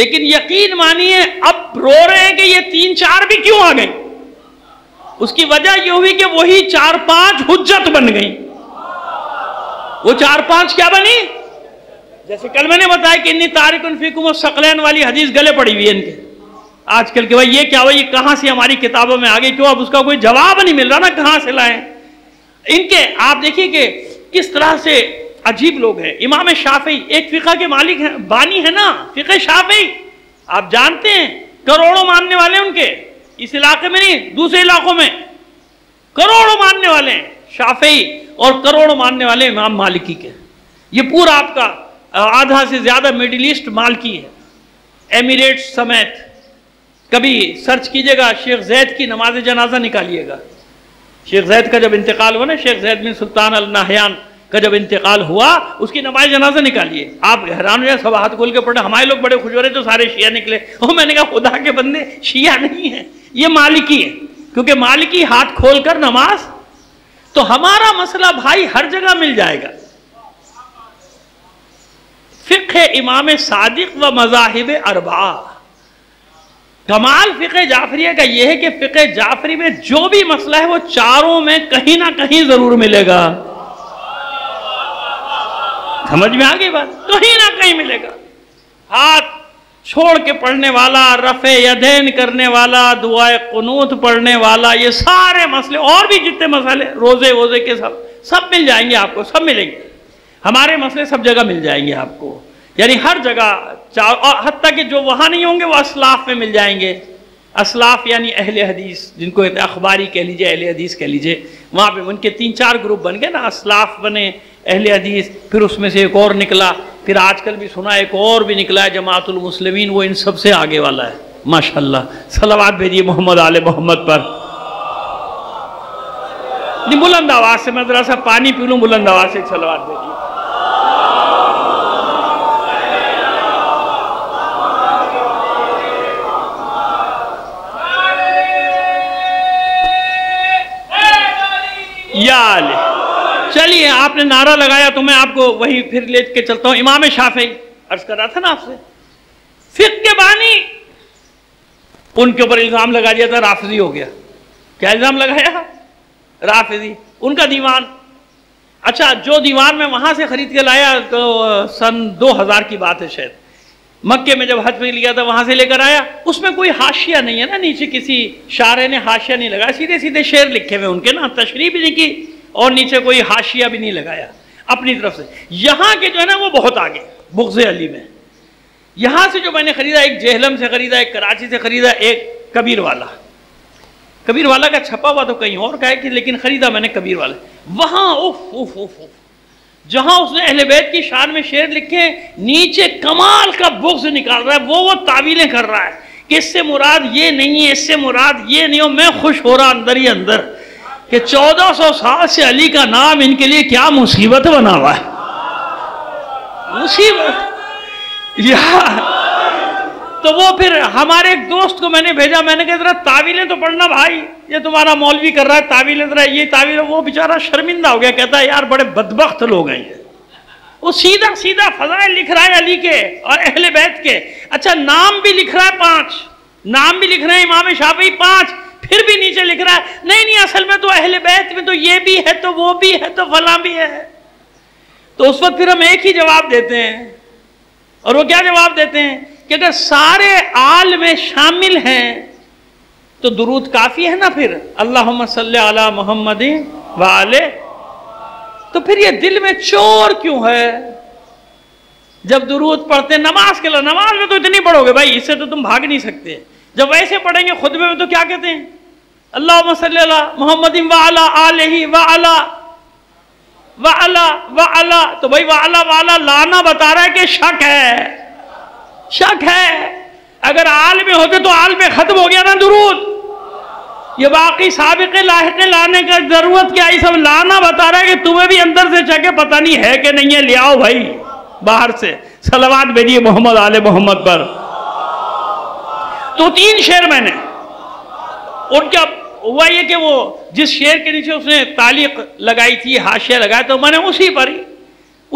लेकिन यकीन मानिए अब रो रहे हैं कि ये तीन चार भी क्यों आ गई, उसकी वजह यह हुई कि वही चार पांच हुज्जत बन गई। वो चार पांच क्या बनी? जैसे कल मैंने बताया कि इन्नी तारिकुन फीकुम सकलैन वाली हदीस गले पड़ी हुई है इनके आजकल के। भाई ये क्या हुआ, ये कहाँ से हमारी किताबों में आ गई? क्यों अब उसका कोई जवाब नहीं मिल रहा ना, कहाँ से लाए इनके। आप देखिए कि किस तरह से अजीब लोग हैं। इमाम शाफी एक फिका के मालिक हैं, बानी है ना फिका शाफी, आप जानते हैं करोड़ों मानने वाले उनके, इस इलाके में नहीं दूसरे इलाकों में करोड़ों मानने वाले हैं शाफी, और करोड़ों मानने वाले इमाम मालिकी के। ये पूरा आपका आधा से ज़्यादा मिडिल ईस्ट मालिकी है, एमिरेट्स समेत। कभी सर्च कीजिएगा शेख जैद की नमाज जनाजा निकालिएगा। शेख जैद का जब इंतकाल हुआ ना, Sheikh Zayed bin Sultan Al Nahyan का जब इंतकाल हुआ, उसकी नमाज जनाजा निकालिए। आप हैरान हो जाए, सब हाथ खोल के पड़े। हमारे लोग बड़े खुश हो रहे तो सारे शिया निकले। और मैंने कहा खुदा के बंदे, शिया नहीं है ये, मालिकी है, क्योंकि मालिकी हाथ खोल कर नमाज। तो हमारा मसला भाई हर जगह मिल जाएगा। फिक्ह इमाम सादिक व मज़ाहिब अरबा, कमाल फिक्ह जाफरिया का यह है कि फिक्ह जाफरी में जो भी मसला है वो चारों में कहीं ना कहीं जरूर मिलेगा। समझ में आ गई बात? कहीं ना कहीं मिलेगा। हाथ छोड़ के पढ़ने वाला, रफे यदैन करने वाला, दुआए कुनूत पढ़ने वाला, ये सारे मसले और भी जितने मसले, रोजे वोजे के सब सब मिल जाएंगे आपको, सब मिलेंगे। हमारे मसले सब जगह मिल जाएंगे आपको, यानी हर जगह चार, और हत्ता कि जो वहाँ नहीं होंगे वो असलाफ में मिल जाएंगे। असलाफ यानी अहले हदीस, जिनको अखबारी कह लीजिए, अहले हदीस कह लीजिए। वहाँ पे उनके तीन चार ग्रुप बन गए ना, असलाफ बने, अहले हदीस, फिर उसमें से एक और निकला, फिर आजकल भी सुना एक और भी निकला है जमातुल मुस्लिमीन, वो इन सब से आगे वाला है माशाल्लाह। सलावत भेजिए मोहम्मद आले मोहम्मद पर। नहीं बुलंद आवाज़ से, मैं जरा सा पानी पी लूँ, बुलंद आवाज़ से सलावत भेजिए। या चलिए, आपने नारा लगाया तो मैं आपको वही फिर ले के चलता हूँ। इमाम शाफी, अर्ज कर रहा था ना आपसे, फिक्र के बानी, उनके ऊपर इल्ज़ाम लगा दिया था राफिजी हो गया। क्या इल्ज़ाम लगाया? राफिजी। उनका दीवान, अच्छा जो दीवान मैं वहाँ से ख़रीद के लाया तो सन दो हज़ार की बात है शायद, मक्के में जब हज में लिया था वहाँ से लेकर आया, उसमें कोई हाशिया नहीं है ना, नीचे किसी शायर ने हाशिया नहीं लगाया, सीधे सीधे शेर लिखे हुए उनके ना, तशरीह भी नहीं की और नीचे कोई हाशिया भी नहीं लगाया अपनी तरफ से। यहाँ के जो है ना वो बहुत आगे बुग़्ज़े अली में। यहाँ से जो मैंने ख़रीदा, एक जहलम से ख़रीदा, एक कराची से ख़रीदा, एक कबीर वाला, कबीर वाला का छपा हुआ तो कहीं और का है कि, लेकिन ख़रीदा मैंने कबीर वाला। वहाँ उफ उफ उफ उफ जहाँ उसने अहले बैत की शान में शेर लिखे, नीचे कमाल का बुग़्ज़ निकाल रहा है, वो वो तावीलें कर रहा है कि इससे मुराद ये नहीं है, इससे मुराद ये नहीं हो। मैं खुश हो रहा अंदर ही अंदर कि चौदह सौ साल से अली का नाम इनके लिए क्या मुसीबत बना हुआ है, मुसीबत यार। तो वो फिर हमारे एक दोस्त को मैंने भेजा, मैंने कहा जरा तावीलें तो पढ़ना भाई, ये तुम्हारा मौलवी कर रहा है तावीलें, जरा ये तावील। वो बेचारा शर्मिंदा हो गया, कहता है यार बड़े बदबख्त लोग हैं ये, वो सीधा सीधा फजाइल लिख रहा है अली के और अहले बैत के। अच्छा नाम भी लिख रहा है पाँच, नाम भी लिख रहे हैं इमाम शाफी पाँच, फिर भी नीचे लिख रहा है नहीं नहीं असल में तो अहले बैत में तो ये भी है, तो वो भी है, तो फला भी है। तो उस वक्त फिर हम एक ही जवाब देते हैं, और वो क्या जवाब देते हैं कि अगर सारे आल में शामिल हैं तो दुरूद काफ़ी है ना, फिर अल्लाहुम्मा सल्ली अला मुहम्मद व आले। तो फिर ये दिल में चोर क्यों है? जब दुरूद पढ़ते नमाज के लिए, नमाज में तो इतनी पढ़ोगे भाई, इससे तो तुम भाग नहीं सकते। जब वैसे पढ़ेंगे खुतबे में तो क्या कहते हैं? अल्लाहुम्मा सल्ली अला मुहम्मद व अला आलिही व अला व अला व अला। तो भाई व अला व अला लाना बता रहा है कि शक है, शक है। अगर आल में होते तो आल में खत्म हो गया ना दुरूद। ये बाकी साबिक़ लाहिक़ लाने का जरूरत क्या है? सब लाना बता रहा है कि तुम्हें भी अंदर से शक है, पता नहीं है कि नहीं है, ले आओ भाई बाहर से। सलावत भेजिए मोहम्मद आले मोहम्मद पर। तो तीन शेर मैंने उनका, हुआ ये कि वो जिस शेर के नीचे उसने तालीक लगाई थी, हाशिया लगाया, तो मैंने उसी पर ही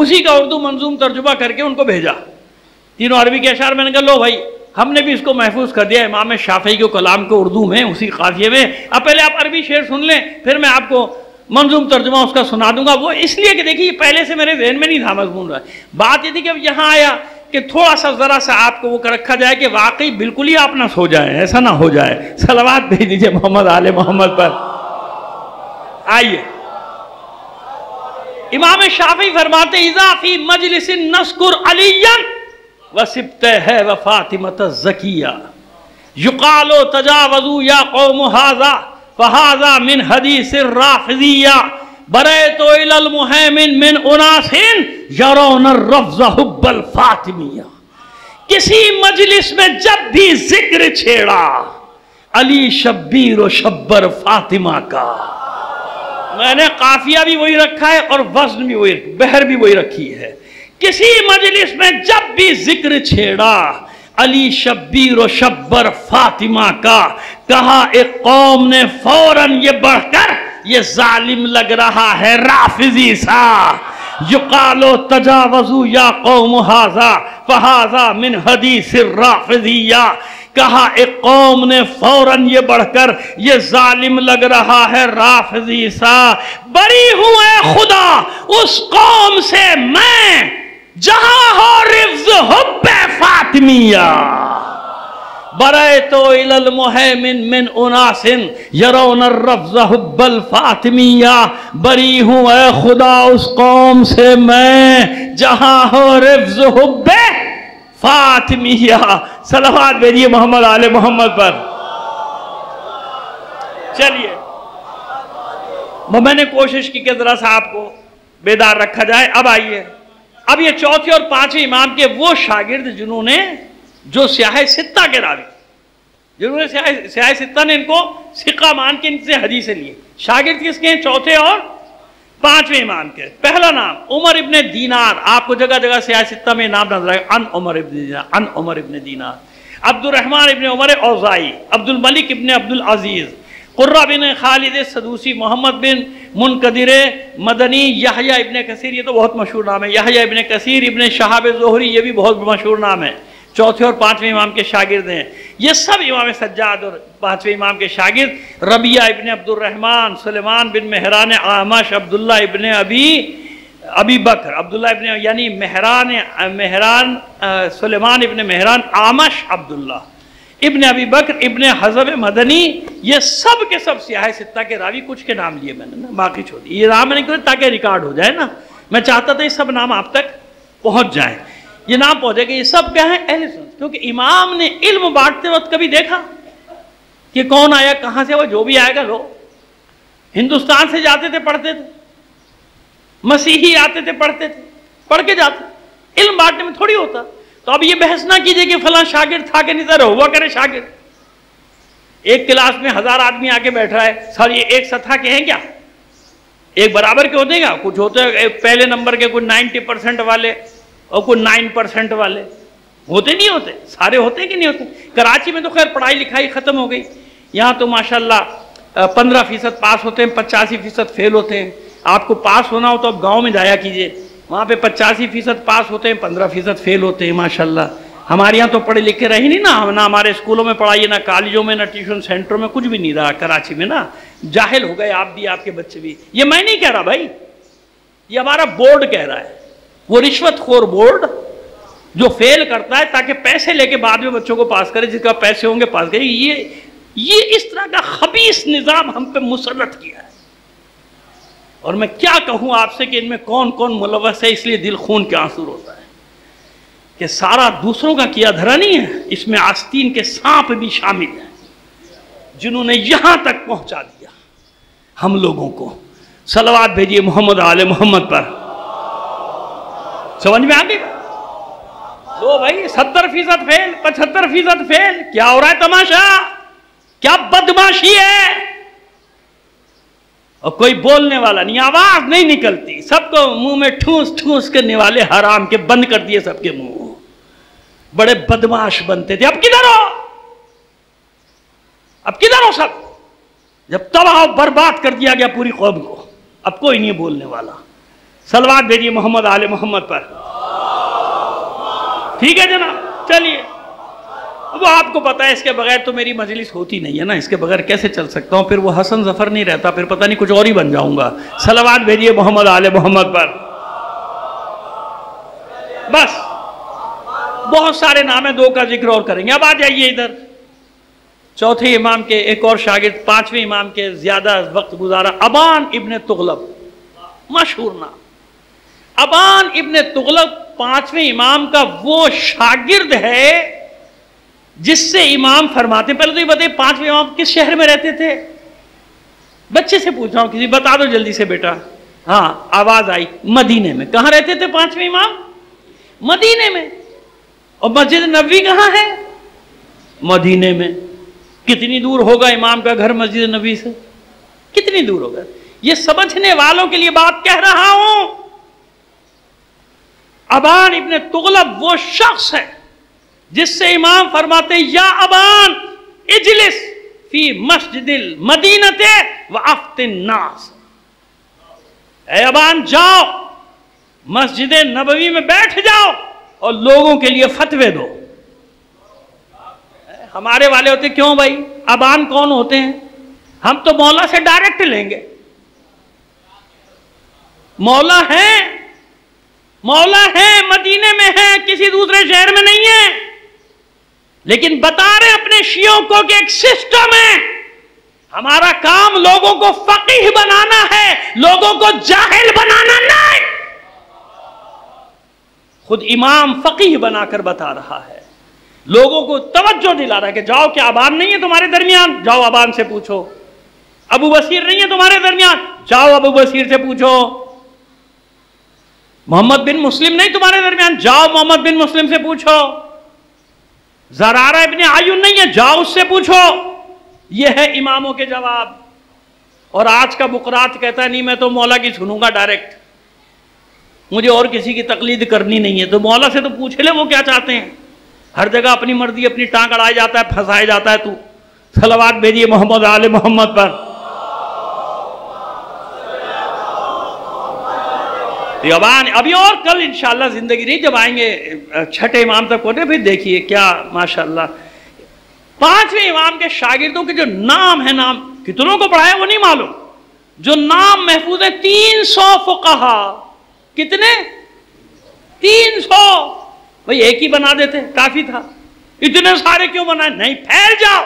उसी का उर्दू मंजूम तर्जुमा करके उनको भेजा। तीनों अरबी के अशार मैंने कहा लो भाई हमने भी इसको महफूज कर दिया इमाम शाफई के कलाम को उर्दू में उसी काफिये में। अब पहले आप अरबी शेर सुन लें, फिर मैं आपको मंजूम तर्जुमा उसका सुना दूंगा। वो इसलिए कि देखिए पहले से मेरे जहन में नहीं था मजमून रहा। बात ये थी कि अब यहाँ आया कि थोड़ा सा ज़रा सा आपको वो कर रखा जाए कि वाकई बिल्कुल ही आप ना सो जाए, ऐसा ना हो जाए। सलावात भेज दीजिए मोहम्मद आले मोहम्मद पर। आइए, इमाम शाफी फरमाते इज़ा फी मजलिस नस्कुर अलियन व सिब्ते है व फातिमत ज़किया युकालो तजावजू या कौम हाजा फहाजा मिन हदीस राफिजिया बरे तो इलल मुहैमिन मिन उनासिन यरोन रफ्ज़ हुब्बल फातिमिया। किसी मजलिस में जब भी जिक्र छेड़ा अली शब्बीर व शब्बर फातिमा का, मैंने काफिया भी वही रखा है और वज़न भी वही, बहर भी वही रखी है। किसी मजलिस में जब भी जिक्र छेड़ा अली शब्बीर व शब्बर फातिमा का, कहा एक कौम ने फौरन ये बढ़कर ये जालिम लग रहा है राफिजी सा। युकालो तजावजू या कौम हाजा फहाजा मिन हदीस राफिजिया। कहा एक कौम ने फौरन ये बढ़कर ये जालिम लग रहा है राफिजी सा। बरी हुए खुदा उस कौम से मैं जहां हो रिफ्ज हुब्बे फातिमिया बरे तो इलल मुहैमिन मिन उनासिन यरोन रफ्ज़ हुब्बल फातिमिया। बरी हूँ ए खुदा उस कौम से मैं जहां हो रिफ्ज हुब्बे फातिमिया। सलावत भेजिए मोहम्मद आले मोहम्मद पर। चलिए, मैंने कोशिश की कि जरा सा आपको बेदार रखा जाए। अब आइए, अब ये चौथे और पांचवें इमाम के वो शागिर्द जिन्होंने जो सियाहे सित्ता के रावी, जिन्होंने सियाहे सियाहे सित्ता ने इनको सिक्का मान के इनसे हदीसें लिए। शागिर्द किसके हैं? चौथे और पांचवें इमाम के। पहला नाम उमर इब्ने दीनार, आपको जगह जगह सियाहे सित्ता में नाम नजर आएगा। अन उमर इब्ने दीनार, अन उमर इब्ने दीनार, अब्दुलरहमान इब्ने उमर औज़ाई, अब्दुल मलिक इब्ने अब्दुल अजीज, कुर्रा बिन खालिद सदूसी, मोहम्मद बिन मुनकदिर मदनी, यहया इब्ने कसीर, ये तो बहुत मशहूर नाम है, यहया इब्ने कसीर इब्ने शहाब ज़ोहरी, ये भी बहुत मशहूर नाम है। चौथे और पांचवें इमाम के शागिर्द हैं ये सब इमाम सज्जाद। और पांचवें इमाम के शागिर्द रबिया इब्ने अब्दुर्रहमान, सुलेमान बिन मेहरान आमश, अब्दुल्ला इब्ने अबी अबी बकर, अब्दुल्ला इब्ने यानी मेहरान मेहरान सुलेमान इब्ने मेहरान आमश, अब्दुल्ला इब्ने अबी बकर इब्ने हजब मदनी, ये सब के सब सियाह सित्ता के रावी। कुछ के नाम लिए मैंने ना, बाकी छोड़ दिए। ये नाम मैंने क्यों, ताकि रिकॉर्ड हो जाए ना। मैं चाहता था ये सब नाम आप तक पहुँच जाएँ, ये नाम पहुंचेगा। ये सब क्या है? अहले सुन्नत। क्योंकि इमाम ने इल्म बांटते वक्त कभी देखा कि कौन आया, कहाँ से, वो जो भी आएगा लो। हिंदुस्तान से जाते थे, पढ़ते थे, मसीही आते थे, पढ़ते थे, पढ़ के जाते। इल्म बांटने में थोड़ी होता। तो अब ये बहस ना कीजिए कि फलां शागिर्द था कि नहीं था। हुआ करे शागिर्द। एक क्लास में हजार आदमी आके बैठ रहा है, सर ये एक सतह के हैं क्या? एक बराबर के होते हैं? कुछ होते हैं पहले नंबर के, कुछ नाइन्टी परसेंट वाले और कोई नाइन परसेंट वाले होते। नहीं होते सारे, होते कि नहीं होते। कराची में तो खैर पढ़ाई लिखाई ख़त्म हो गई। यहाँ तो माशाल्लाह पंद्रह फीसद पास होते हैं, पचासी फीसद फेल होते हैं। आपको पास होना हो तो आप गांव में जाया कीजिए, वहाँ पे पचासी फीसद पास होते हैं, पंद्रह फीसद फेल होते हैं। माशाल्लाह हमारे यहाँ तो पढ़े लिखे रही नहीं ना, हम ना हमारे स्कूलों में पढ़ाई, ना कॉलेजों में, ना ट्यूशन सेंटरों में, कुछ भी नहीं रहा कराची में ना। जाहिल हो गए आप भी, आपके बच्चे भी। ये मैं नहीं कह रहा भाई, ये हमारा बोर्ड कह रहा है, वो रिश्वत खोर बोर्ड जो फेल करता है ताकि पैसे लेके बाद में बच्चों को पास करे, जिसका पैसे होंगे पास करे। ये ये इस तरह का खबीस निज़ाम हम पे मुसलत किया है। और मैं क्या कहूँ आपसे कि इनमें कौन कौन मुलवस है, इसलिए दिल खून के आंसू रोता है कि सारा दूसरों का किया धरा नहीं है, इसमें आस्तीन के सांप भी शामिल हैं जिन्होंने यहाँ तक पहुँचा दिया हम लोगों को। सलावत भेजिए मोहम्मद आले मोहम्मद पर। समझ में आ गई तो भाई सत्तर फीसद फेल, पचहत्तर फीसद फेल, क्या हो रहा है तमाशा, क्या बदमाशी है। और कोई बोलने वाला नहीं, आवाज नहीं निकलती, सबको मुंह में ठूस ठूस करने वाले हराम के बंद कर दिए सबके मुंह। बड़े बदमाश बनते थे, अब किधर हो, अब किधर हो सब, जब तबाह बर्बाद कर दिया गया पूरी कौम को, अब कोई नहीं बोलने वाला। सलवात भेजिए मोहम्मद आले मोहम्मद पर। ठीक है जनाब, चलिए अब आपको पता है इसके बगैर तो मेरी मजलिस होती नहीं है ना, इसके बगैर कैसे चल सकता हूँ। फिर वो हसन जफर नहीं रहता, फिर पता नहीं कुछ और ही बन जाऊंगा। सलावात भेजिए मोहम्मद आले मोहम्मद पर। बस बहुत सारे नाम है, दो का जिक्र और करेंगे। अब आ जाइए इधर चौथे इमाम के एक और शागिर्द, पांचवें इमाम के ज्यादा वक्त गुजारा, अबान इब्न तुगलक, मशहूर नाम। अबान इब्न तुगलक पांचवें इमाम का वो शागिर्द है जिससे इमाम फरमाते, पहले तो ये बताइए पांचवें इमाम किस शहर में रहते थे? बच्चे से पूछ रहा हूं, किसी बता दो जल्दी से बेटा। हाँ आवाज आई, मदीने में। कहाँ रहते थे पांचवें इमाम? मदीने में। और मस्जिद नबी कहाँ है? मदीने में। कितनी दूर होगा इमाम का घर मस्जिद नबी से? कितनी दूर होगा? ये समझने वालों के लिए बात कह रहा हूं। अबान इब्न तुगलब वो शख्स है जिससे इमाम फरमाते या अबान इजलिस फी मस्जिदिल मदीनते व अफ्तिन नास। ए अबान जाओ मस्जिद नबवी में बैठ जाओ और लोगों के लिए फतवे दो। हमारे वाले होते क्यों भाई, अबान कौन होते हैं? हम तो मौला से डायरेक्ट लेंगे। मौला है, मौला है, मदीने में है, किसी दूसरे शहर में नहीं है। लेकिन बता रहे अपने शियों को कि एक सिस्टम है, हमारा काम लोगों को फकीह बनाना है, लोगों को जाहिल बनाना नहीं। खुद इमाम फकीह बनाकर बता रहा है, लोगों को तवज्जो दिला रहा है कि जाओ, क्या अबान नहीं है तुम्हारे दरमियान? जाओ अबान से पूछो। अबू बसीर नहीं है तुम्हारे दरमियान? जाओ अबू बसीर से पूछो। मोहम्मद बिन मुस्लिम नहीं तुम्हारे दरमियान? जाओ मोहम्मद बिन मुस्लिम से पूछो। ज़रारा इब्ने आयुन नहीं है? जाओ उससे पूछो। यह है इमामों के जवाब। और आज का बुकरात कहता है नहीं मैं तो मौला की सुनूंगा डायरेक्ट, मुझे और किसी की तकलीद करनी नहीं है। तो मौला से तो पूछ ले वो क्या चाहते हैं। हर जगह अपनी मर्जी, अपनी टांग अड़ाया जाता है, फंसाया जाता है। तू सलावात भेजिए मोहम्मद आले मोहम्मद पर। अबान अभी और कल इंशाल्लाह जिंदगी नहीं, जब आएंगे छठे इमाम तक होने फिर देखिए क्या माशाल्लाह। पांचवें इमाम के शागिर्दों के जो नाम है, नाम कितनों को पढ़ाया वो नहीं मालूम, जो नाम महफूज है तीन सौ फुकाहा। कितने? तीन सौ। भाई एक ही बना देते काफी था, इतने सारे क्यों बनाए? नहीं, फैल जाओ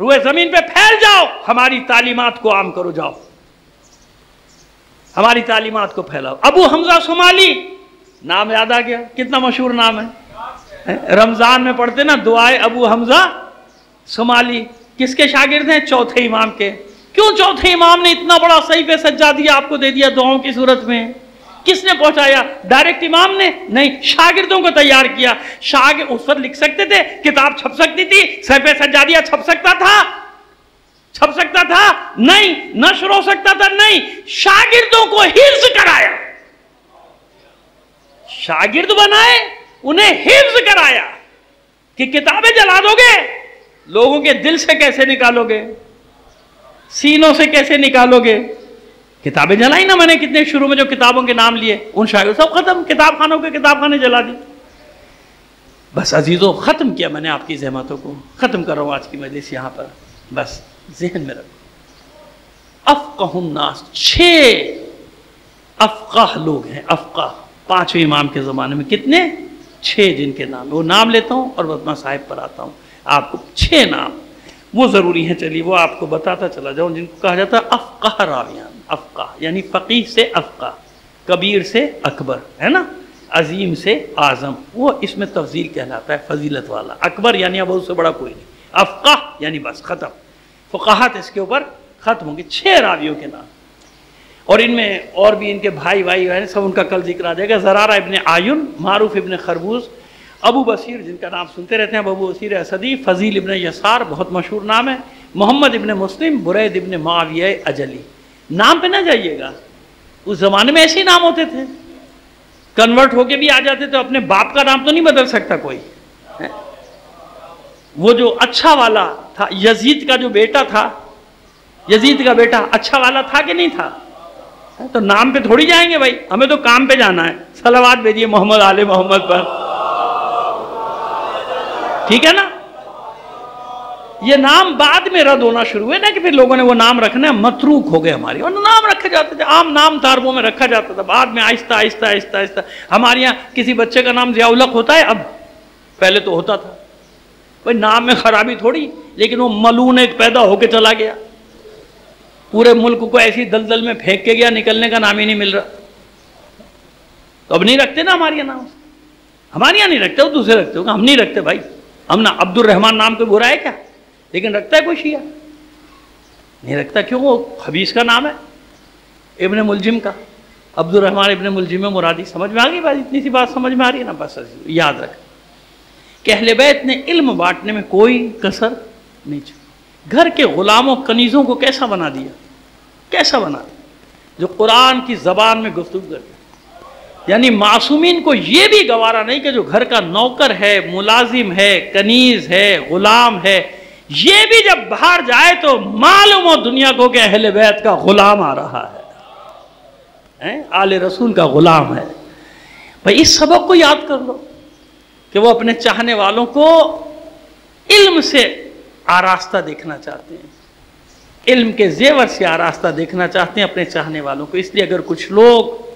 रूए जमीन पे, फैल जाओ, हमारी तालीमात को आम करो, जाओ हमारी तालीमात को फैलाओ। अबू हमजा सोमाली नाम याद आ गया, कितना मशहूर नाम है। रमजान में पढ़ते ना दुआए अबू हमजा सोमाली, किसके शागिर्द हैं? चौथे इमाम के। क्यों चौथे इमाम ने इतना बड़ा सहीफे सज्जा दिया, आपको दे दिया दुआओं की सूरत में? किसने पहुंचाया? डायरेक्ट इमाम ने नहीं, शागिर्दों को तैयार किया। शागिर्द उस पर लिख सकते थे, किताब छप सकती थी, सहीफे सज्जादिया छप सकता था, छप सकता था नहीं, नशर हो सकता था नहीं, शागिर्दों को हिफ्ज कराया। शागिर्द बनाए, उन्हें हिफ्ज कराया कि किताबें जला दोगे, लोगों के दिल से कैसे निकालोगे, सीनों से कैसे निकालोगे? किताबें जलाई ना मैंने, कितने शुरू में जो किताबों के नाम लिए उन शागिर्द सब खत्म, किताब खानों के किताब खाने जला दी। बस अजीजों खत्म किया मैंने आपकी जहमतों को, खत्म कर रहा हूं आज की मजलिस यहां पर। बस जहन में रखो अफकाहुन्नास, छह अफकाह लोग हैं। अफकाह पांचवें इमाम के ज़माने में कितने? छः, जिनके नाम वो नाम लेता हूँ और बदमा साहिब पर आता हूँ। आपको छः नाम वो ज़रूरी हैं, चलिए वो आपको बताता चला जाऊँ। जिनको कहा जाता है अफकाह रावियान, अफकाह यानी फ़कीह से अफकाह, कबीर से अकबर है ना, अजीम से आज़म, वो इसमें तफजील कहलाता है, फजीलत वाला। अकबर यानी अब उससे बड़ा कोई नहीं, अफकाह यानी बस ख़त्म, फ़ुक़ाहात इसके ऊपर ख़त्म होंगे। छः रावियों के नाम, और इनमें और भी इनके भाई भाई हैं सब, उनका कल जिक्र आ जाएगा। ज़रारा इब्न आयुन, मारूफ इब्न खरबूज, अबू बसीर जिनका नाम सुनते रहते हैं, अबू बसीर असदी, फ़ज़ील इब्न यसार बहुत मशहूर नाम है, मोहम्मद इब्न मुस्लिम, बुरैद इब्न माविया अजली। नाम पे ना जाइएगा, उस ज़माने में ऐसे ही नाम होते थे, कन्वर्ट होके भी आ जाते तो अपने बाप का नाम तो नहीं बदल सकता कोई। वो जो अच्छा वाला था, यजीद का जो बेटा था, यजीद का बेटा अच्छा वाला था कि नहीं था? तो नाम पे थोड़ी जाएंगे भाई, हमें तो काम पे जाना है। सलावात भेजिए मोहम्मद आले मोहम्मद पर। ठीक है ना। ये नाम बाद में रद्द होना शुरू हुए ना कि फिर लोगों ने वो नाम रखना मतरूक हो गए हमारे, और नाम रखे जाते थे, आम नाम तारबों में रखा जाता था। बाद में आहिस्ता आहिस्ता आहिस्ता आहिस्ता हमारे यहाँ किसी बच्चे का नाम ज़ियाउल हक होता है, अब पहले तो होता था भाई, नाम में खराबी थोड़ी, लेकिन वो मलून एक पैदा होके चला गया, पूरे मुल्क को ऐसी दलदल में फेंक के गया, निकलने का नाम ही नहीं मिल रहा। तो अब नहीं रखते ना हमारे यहाँ नाम, हमारे यहाँ नहीं रखते, वो दूसरे रखते होगा, हम नहीं रखते भाई। हम ना अब्दुल रहमान नाम कोई बुरा है क्या? लेकिन रखता है कोई शिया नहीं रखता, क्यों? वो खबीस का नाम है, इब्ने मुलजिम का, अब्दुल रहमान इब्ने मुलजिम मुरादी। समझ में आ गई बात? इतनी सी बात समझ में आ रही है ना? बस याद रख कि अहले बैत ने इल्म बांटने में कोई कसर नहीं छोड़ी। घर के ग़ुलामों कनीज़ों को कैसा बना दिया, कैसा बना दिया, जो कुरान की ज़बान में गुफ्तगू करते। यानी मासूमीन को ये भी गवारा नहीं कि जो घर का नौकर है, मुलाजिम है, कनीज़ है, ग़ुलाम है, ये भी जब बाहर जाए तो मालूम हो दुनिया को कि अहले बैत का ग़ुलाम आ रहा है, आले रसूल का ग़ुलाम है। भाई इस सबक को याद कर लो कि वो अपने चाहने वालों को इल्म से आरास्ता देखना चाहते हैं, इल्म के जेवर से आरास्ता देखना चाहते हैं अपने चाहने वालों को। इसलिए अगर कुछ लोग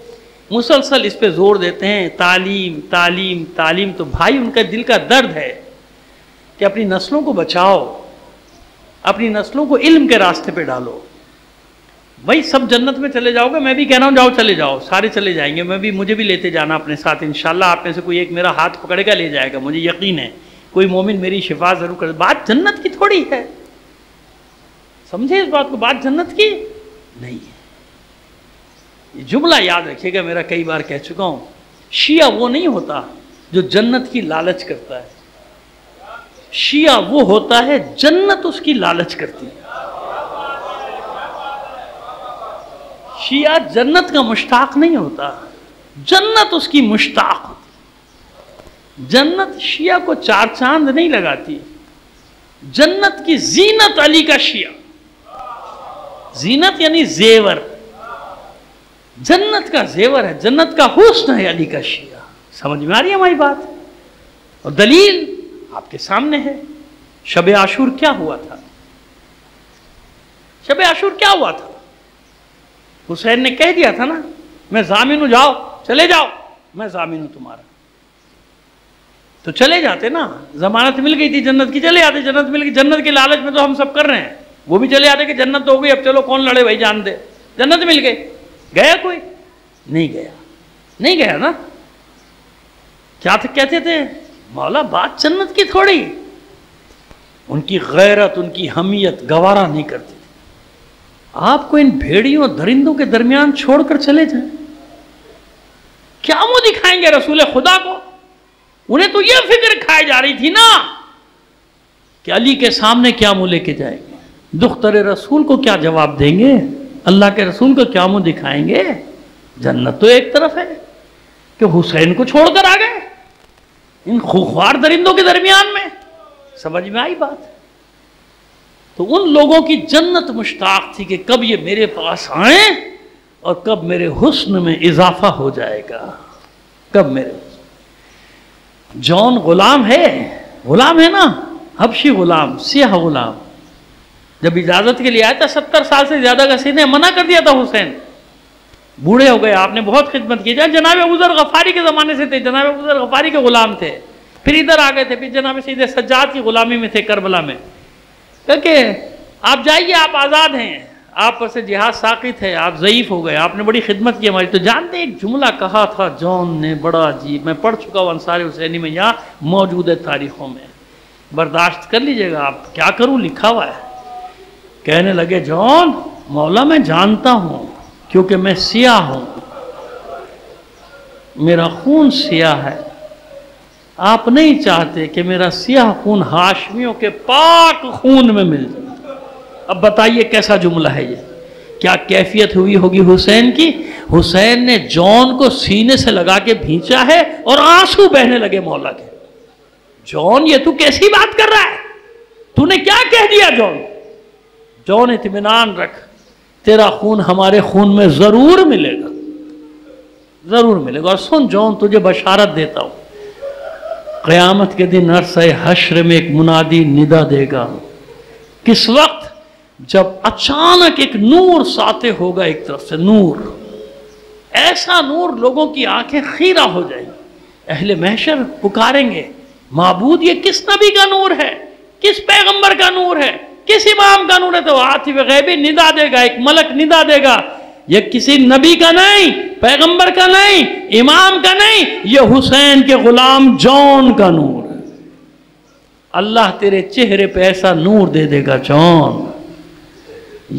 मुसलसल इस पे जोर देते हैं तालीम तालीम तालीम, तो भाई उनका दिल का दर्द है कि अपनी नस्लों को बचाओ, अपनी नस्लों को इल्म के रास्ते पे डालो। भाई सब जन्नत में चले जाओगे, मैं भी कह रहा हूँ जाओ, चले जाओ, सारे चले जाएंगे, मैं भी, मुझे भी लेते जाना अपने साथ इंशाल्लाह। आप में से कोई एक मेरा हाथ पकड़ेगा, ले जाएगा, मुझे यकीन है। कोई मोमिन मेरी शिफा ज़रूर करे। बात जन्नत की थोड़ी है, समझे इस बात को, बात जन्नत की नहीं है। ये जुमला याद रखिएगा, मेरा कई बार कह चुका हूँ, शिया वो नहीं होता जो जन्नत की लालच करता है, शिया वो होता है जन्नत उसकी लालच करती है। शिया जन्नत का मुश्ताक नहीं होता, जन्नत उसकी मुश्ताक होती। जन्नत शिया को चार चांद नहीं लगाती, जन्नत की जीनत अली का शिया, जीनत यानी जेवर, जन्नत का जेवर है, जन्नत का हुस्न है अली का शिया। समझ में आ रही है हमारी बात? और दलील आपके सामने है। शब आशूर क्या हुआ था, शब आशूर क्या हुआ था? हुसैन ने कह दिया था ना, मैं जामिन हूं, जाओ, चले जाओ, मैं जामिन हूं तुम्हारा। तो चले जाते ना, जमानत मिल गई थी जन्नत की, चले जाते, जन्नत मिल गई। जन्नत के लालच में तो हम सब कर रहे हैं, वो भी चले जाते कि जन्नत तो हो गई, अब चलो कौन लड़े भाई, जान दे, जन्नत मिल गई। गया कोई? नहीं गया, नहीं गया ना। क्या कहते थे मौला, बात जन्नत की थोड़ी। उनकी गैरत, उनकी हमियत गवारा नहीं करती थी। आपको इन भेड़ियों दरिंदों के दरमियान छोड़कर चले जाएं, क्या वो दिखाएंगे रसूल खुदा को? उन्हें तो ये फिक्र खाई जा रही थी ना कि अली के सामने क्या मुँह लेके जाएंगे, दुख्तर रसूल को क्या जवाब देंगे, अल्लाह के रसूल को क्या मुँह दिखाएंगे। जन्नत तो एक तरफ है कि हुसैन को छोड़कर आ गए इन खुखवार दरिंदों के दरमियान में। समझ में आई बात? तो उन लोगों की जन्नत मुश्ताक थी कि कब ये मेरे पास आए और कब मेरे हुस्न में इजाफा हो जाएगा, कब मेरे। जॉन गुलाम है, गुलाम है ना, हबशी गुलाम, सियाह गुलाम, जब इजाज़त के लिए आया था सत्तर साल से ज़्यादा का सीने, मना कर दिया था हुसैन, बूढ़े हो गए, आपने बहुत खिदमत की। जनाब अबू ज़र गफ़ारी के ज़माने से थे, जनाब अबू ज़र गफ़ारी के ग़ुलाम थे, फिर इधर आ गए थे, फिर जनाब सैयद सज्जाद की ग़ुलामी में थे करबला में। कहके आप जाइए, आप आज़ाद हैं, आप पर से जिहाद साक़ित है, आप ज़यीफ़ हो गए, आपने बड़ी खिदमत की हमारी। तो जानते एक जुमला कहा था जॉन ने, बड़ा अजीब, मैं पढ़ चुका हूँ अंसार हुसैनी में, यहाँ मौजूद है तारीख़ों में, बर्दाश्त कर लीजिएगा आप, क्या करूँ, लिखा हुआ है। कहने लगे जॉन, मौला मैं जानता हूँ क्योंकि मैं सियाह हूँ, मेरा खून सियाह है, आप नहीं चाहते कि मेरा सियाह खून हाशमियों के पाक खून में मिल जाए। अब बताइए कैसा जुमला है ये, क्या कैफियत हुई होगी हुसैन की? हुसैन ने जॉन को सीने से लगा के भींचा है और आंसू बहने लगे मौला के। जॉन ये तू कैसी बात कर रहा है, तूने क्या कह दिया जॉन? जॉन इत्मीनान रख, तेरा खून हमारे खून में ज़रूर मिलेगा, ज़रूर मिलेगा। और सुन जॉन, तुझे बशारत देता हूँ, क़यामत के दिन अरसे हश्र में एक मुनादी निदा देगा। किस वक्त? जब अचानक एक नूर साते होगा, एक तरफ से नूर, ऐसा नूर लोगों की आंखें खीरा हो जाएंगी। अहले महशर पुकारेंगे, माबूद ये किस नबी का नूर है, किस पैगंबर का नूर है, किस इमाम का नूर है? तो आतिफ गैबी निदा देगा, एक मलक निदा देगा, ये किसी नबी का नहीं, पैगंबर का नहीं, इमाम का नहीं, ये हुसैन के गुलाम जौन का नूर है। अल्लाह तेरे चेहरे पे ऐसा नूर दे देगा जौन।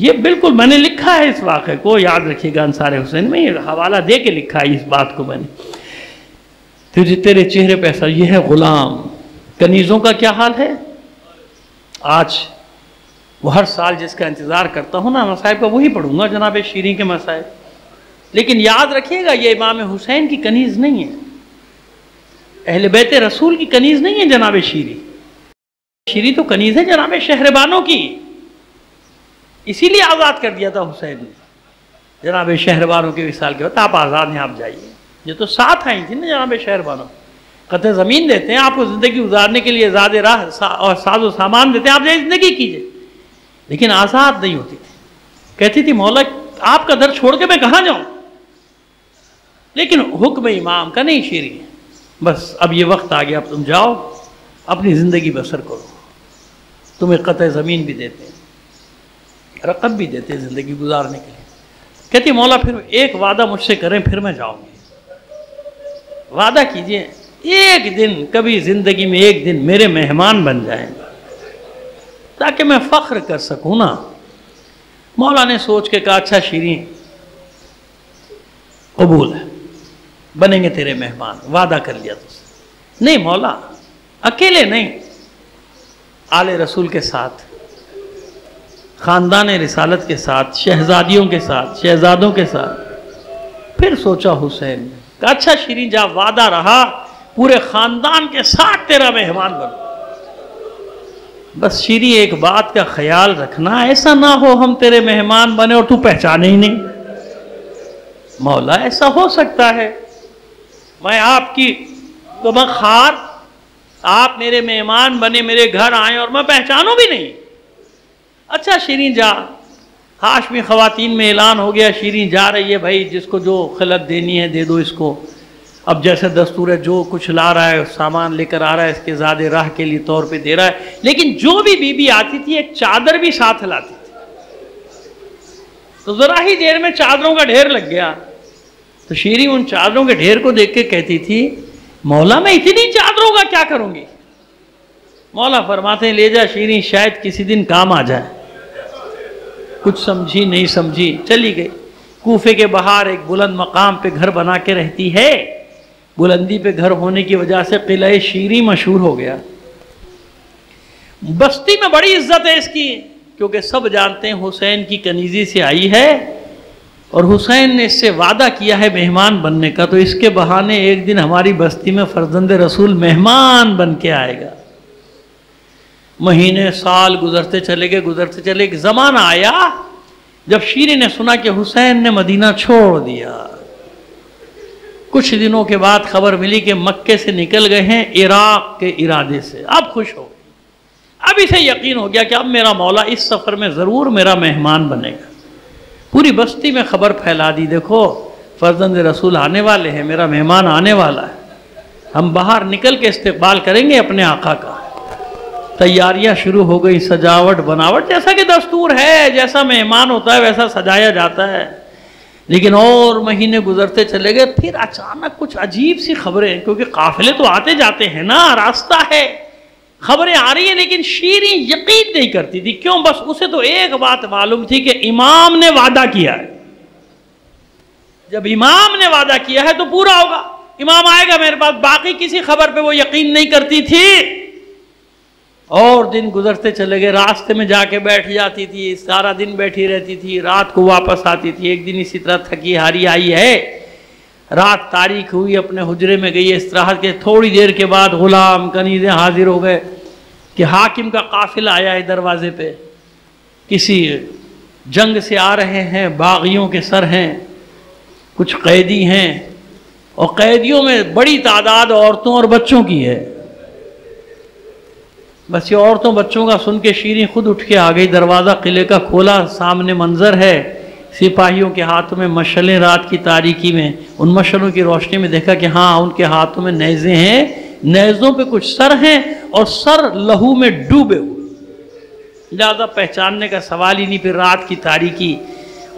ये बिल्कुल मैंने लिखा है इस वाक़े को, याद रखिएगा, अंसारे हुसैन में ये हवाला दे के लिखा है इस बात को मैंने। तुझे तेरे चेहरे पे ऐसा, ये है गुलाम। कनीज़ों का क्या हाल है आज? वो हर साल जिसका इंतज़ार करता हूँ ना, मसाइब का वही पढ़ूंगा, जनाब शीरी के मसाइब। लेकिन याद रखिएगा, ये इमाम हुसैन की कनीज़ नहीं है, अहले बैत रसूल की कनीज़ नहीं है जनाब शीरी। शीरी तो कनीज़ है जनाब शहरबानों की, इसीलिए आज़ाद कर दिया था हुसैन ने जनाब शहरबानों के विसाल के बाद। आप आज़ाद हैं, आप जाइए। ये तो साथ आई थी ना जनाब शहरबानों, कतः ज़मीन देते हैं आपको ज़िंदगी गुजारने के लिए, ज़ाद राह और साजो सामान देते हैं, आप जाइए ज़िंदगी कीजिए। लेकिन आज़ाद नहीं होती थी, कहती थी मौला आपका दर छोड़ के मैं कहाँ जाऊँ, लेकिन हुक्म इमाम का नहीं शीरी है। बस अब ये वक्त आ गया, अब तुम जाओ अपनी ज़िंदगी बसर करो, तुम्हें कतः ज़मीन भी देते हैं, रकब भी देते हैं ज़िंदगी गुजारने के लिए। कहती मौला फिर एक वादा मुझसे करें, फिर मैं जाऊँगी। वादा कीजिए एक दिन, कभी ज़िंदगी में एक दिन मेरे मेहमान बन जाएंगे ताकि मैं फ़ख्र कर सकूँ ना। मौला ने सोच के कहा, अच्छा शीरीं, कबूल है, बनेंगे तेरे मेहमान, वादा कर लिया तुझसे। नहीं मौला, अकेले नहीं, आले रसूल के साथ, ख़ानदान रिसालत के साथ, शहजादियों के साथ, शहजादों के साथ। फिर सोचा हुसैन ने, कहा अच्छा शीरीं जा, वादा रहा, पूरे ख़ानदान के साथ तेरा मेहमान बनो। बस शीरी एक बात का ख्याल रखना, ऐसा ना हो हम तेरे मेहमान बने और तू पहचाने ही नहीं। मौला ऐसा हो सकता है, मैं आपकी तो मैं खार, आप मेरे मेहमान बने, मेरे घर आए और मैं पहचानूँ भी नहीं। अच्छा शीरीं जा। हाशमी ख़वातीन में ऐलान हो गया, शीरीं जा रही है, भाई जिसको जो खिलत देनी है दे दो इसको। अब जैसे दस्तूर है, जो कुछ ला रहा है सामान लेकर आ रहा है, इसके ज़ादे राह के लिए तौर पे दे रहा है। लेकिन जो भी बीबी आती थी एक चादर भी साथ लाती थी, तो ज़रा ही देर में चादरों का ढेर लग गया। तो शीरी उन चादरों के ढेर को देख के कहती थी, मौला मैं इतनी चादरों का क्या करूँगी? मौला फरमाते ले जा शीरी, शायद किसी दिन काम आ जाए। कुछ समझी नहीं समझी, चली गई। कूफे के बाहर एक बुलंद मकाम पे घर बना के रहती है, बुलंदी पे घर होने की वजह से किला शीरी मशहूर हो गया। बस्ती में बड़ी इज्जत है इसकी, क्योंकि सब जानते हैं हुसैन की कनीजी से आई है और हुसैन ने इससे वादा किया है मेहमान बनने का, तो इसके बहाने एक दिन हमारी बस्ती में फर्जंद रसूल मेहमान बन के आएगा। महीने साल गुजरते चले गए, गुजरते चले। एक ज़माना आया जब शीरी ने सुना कि हुसैन ने मदीना छोड़ दिया। कुछ दिनों के बाद खबर मिली कि मक्के से निकल गए हैं इराक़ के इरादे से। अब खुश हो गई, अब इसे यकीन हो गया कि अब मेरा मौला इस सफ़र में ज़रूर मेरा मेहमान बनेगा। पूरी बस्ती में खबर फैला दी, देखो फर्जंद रसूल आने वाले हैं, मेरा मेहमान आने वाला है, हम बाहर निकल के इस्तकबाल करेंगे अपने आका का। तैयारियां शुरू हो गई, सजावट बनावट जैसा कि दस्तूर है, जैसा मेहमान होता है वैसा सजाया जाता है। लेकिन और महीने गुजरते चले गए, फिर अचानक कुछ अजीब सी खबरें, क्योंकि काफिले तो आते जाते हैं ना, रास्ता है, खबरें आ रही हैं। लेकिन शीरी यकीन नहीं करती थी, क्यों? बस उसे तो एक बात मालूम थी कि इमाम ने वादा किया है, जब इमाम ने वादा किया है तो पूरा होगा, इमाम आएगा मेरे पास। बाकी किसी खबर पर वो यकीन नहीं करती थी। और दिन गुजरते चले गए, रास्ते में जाके बैठ जाती थी, सारा दिन बैठी रहती थी, रात को वापस आती थी। एक दिन इसी तरह थकी हारी आई है, रात तारीख हुई, अपने हुजरे में गई इस तरह के। थोड़ी देर के बाद ग़ुलाम कनीज़ें हाजिर हो गए कि हाकिम का काफिला आया है दरवाज़े पे, किसी जंग से आ रहे हैं, बाग़ियों के सर हैं, कुछ कैदी हैं, और कैदियों में बड़ी तादाद औरतों और बच्चों की है। बस ये औरतों बच्चों का सुन के शीरें खुद उठ के आ गई। दरवाज़ा किले का खोला, सामने मंजर है, सिपाहियों के हाथों में मशालें। रात की तारीकी में उन मशालों की रोशनी में देखा कि हाँ, उनके हाथों में नेज़े हैं, नेज़ों पे कुछ सर हैं और सर लहू में डूबे हुए। ज़्यादा पहचानने का सवाल ही नहीं। फिर रात की तारीकी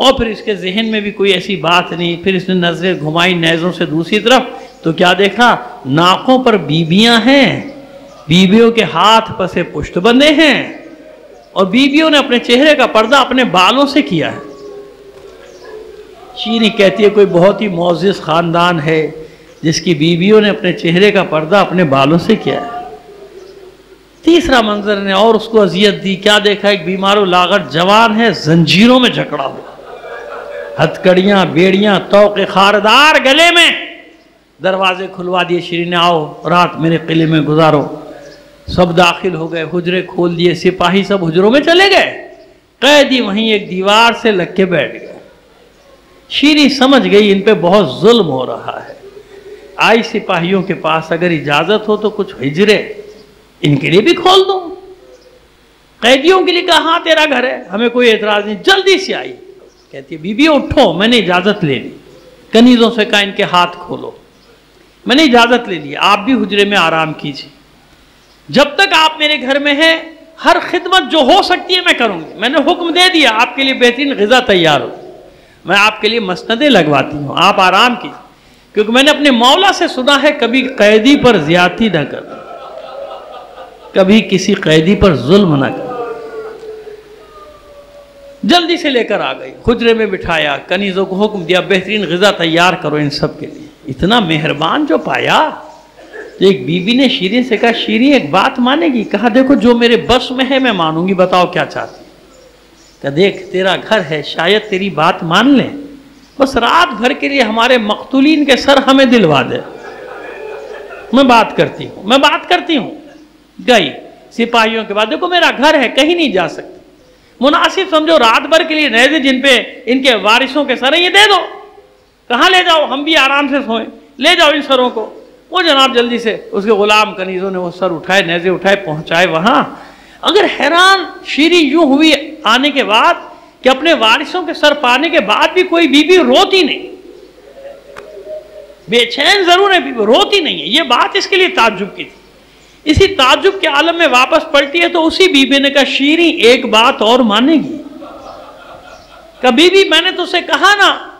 और फिर इसके जहन में भी कोई ऐसी बात नहीं। फिर इसने नज़रें घुमाई नेज़ों से दूसरी तरफ, तो क्या देखा, नाकों पर बीबियाँ हैं, बीबियों के हाथ पसे पुष्ट बंधे हैं और बीबियों ने अपने चेहरे का पर्दा अपने बालों से किया है। शीरें कहती है कोई बहुत ही मोअज़्ज़ज़ ख़ानदान है जिसकी बीवियों ने अपने चेहरे का पर्दा अपने बालों से किया है। तीसरा मंजर ने और उसको अजियत दी। क्या देखा, एक बीमार लागत जवान है, जंजीरों में जकड़ा हुआ, हथकड़ियाँ, बेड़ियाँ, तौक़े खारदार गले में। दरवाजे खुलवा दिए शीरें ने, आओ रात मेरे किले में गुजारो। सब दाखिल हो गए, हुजरे खोल दिए, सिपाही सब हुजरों में चले गए, कैदी वहीं एक दीवार से लग के बैठ गए। शीरें समझ गई इन पे बहुत जुल्म हो रहा है। आई सिपाहियों के पास, अगर इजाज़त हो तो कुछ हिजरे इनके लिए भी खोल दो। कैदियों के लिए कहा हाँ तेरा घर है, हमें कोई एतराज़ नहीं। जल्दी से आई कहती है बीबी उठो, मैंने इजाज़त ले ली। कनीज़ों से कहा इनके हाथ खोलो, मैंने इजाज़त ले ली, आप भी हुजरे में आराम कीजिए। जब तक आप मेरे घर में हैं हर खिदमत जो हो सकती है मैं करूँगी। मैंने हुक्म दे दिया, आपके लिए बेहतरीन ग़िज़ा तैयार हो, मैं आपके लिए मसनदें लगवाती हूँ, आप आराम कीजिए, क्योंकि मैंने अपने मौला से सुना है कभी कैदी पर ज़्यादती ना करना, कभी किसी कैदी पर जुल्म ना करना। जल्दी से लेकर आ गई, हुजरे में बिठाया, कनीज़ों को हुक्म दिया बेहतरीन ग़िज़ा तैयार करो इन सब के लिए। इतना मेहरबान जो पाया, तो एक बीवी ने शीरें से कहा, शीरें एक बात मानेगी? कहा देखो जो मेरे बस में है मैं मानूंगी, बताओ क्या चाहती। कहा देख तेरा घर है, शायद तेरी बात मान लें, बस रात भर के लिए हमारे मकतूलीन के सर हमें दिलवा दे, मैं बात करती हूँ, मैं बात करती हूँ। गई सिपाहियों के बाद, देखो मेरा घर है, कहीं नहीं जा सकती, मुनासिब समझो रात भर के लिए नेज़े जिन पे इनके वारिसों के सर हैं ये दे दो। कहाँ ले जाओ, हम भी आराम से सोएं, ले जाओ इन सरों को। वो जनाब जल्दी से उसके ग़ुलाम कनीज़ों ने वो सर उठाए, नेज़े उठाए, पहुँचाए वहाँ। अगर हैरान शीरें यूँ हुई आने के बाद कि अपने वारिसों के सर पाने के बाद भी कोई बीबी रोती नहीं, बेचैन ज़रूर है बीबी, रोती नहीं है। ये बात इसके लिए ताज्जुब की थी। इसी ताज्जुब के आलम में वापस पलटी है तो उसी बीबी ने कहा शीरें एक बात और मानेगी। कहा बीबी मैंने तो उसे कहा ना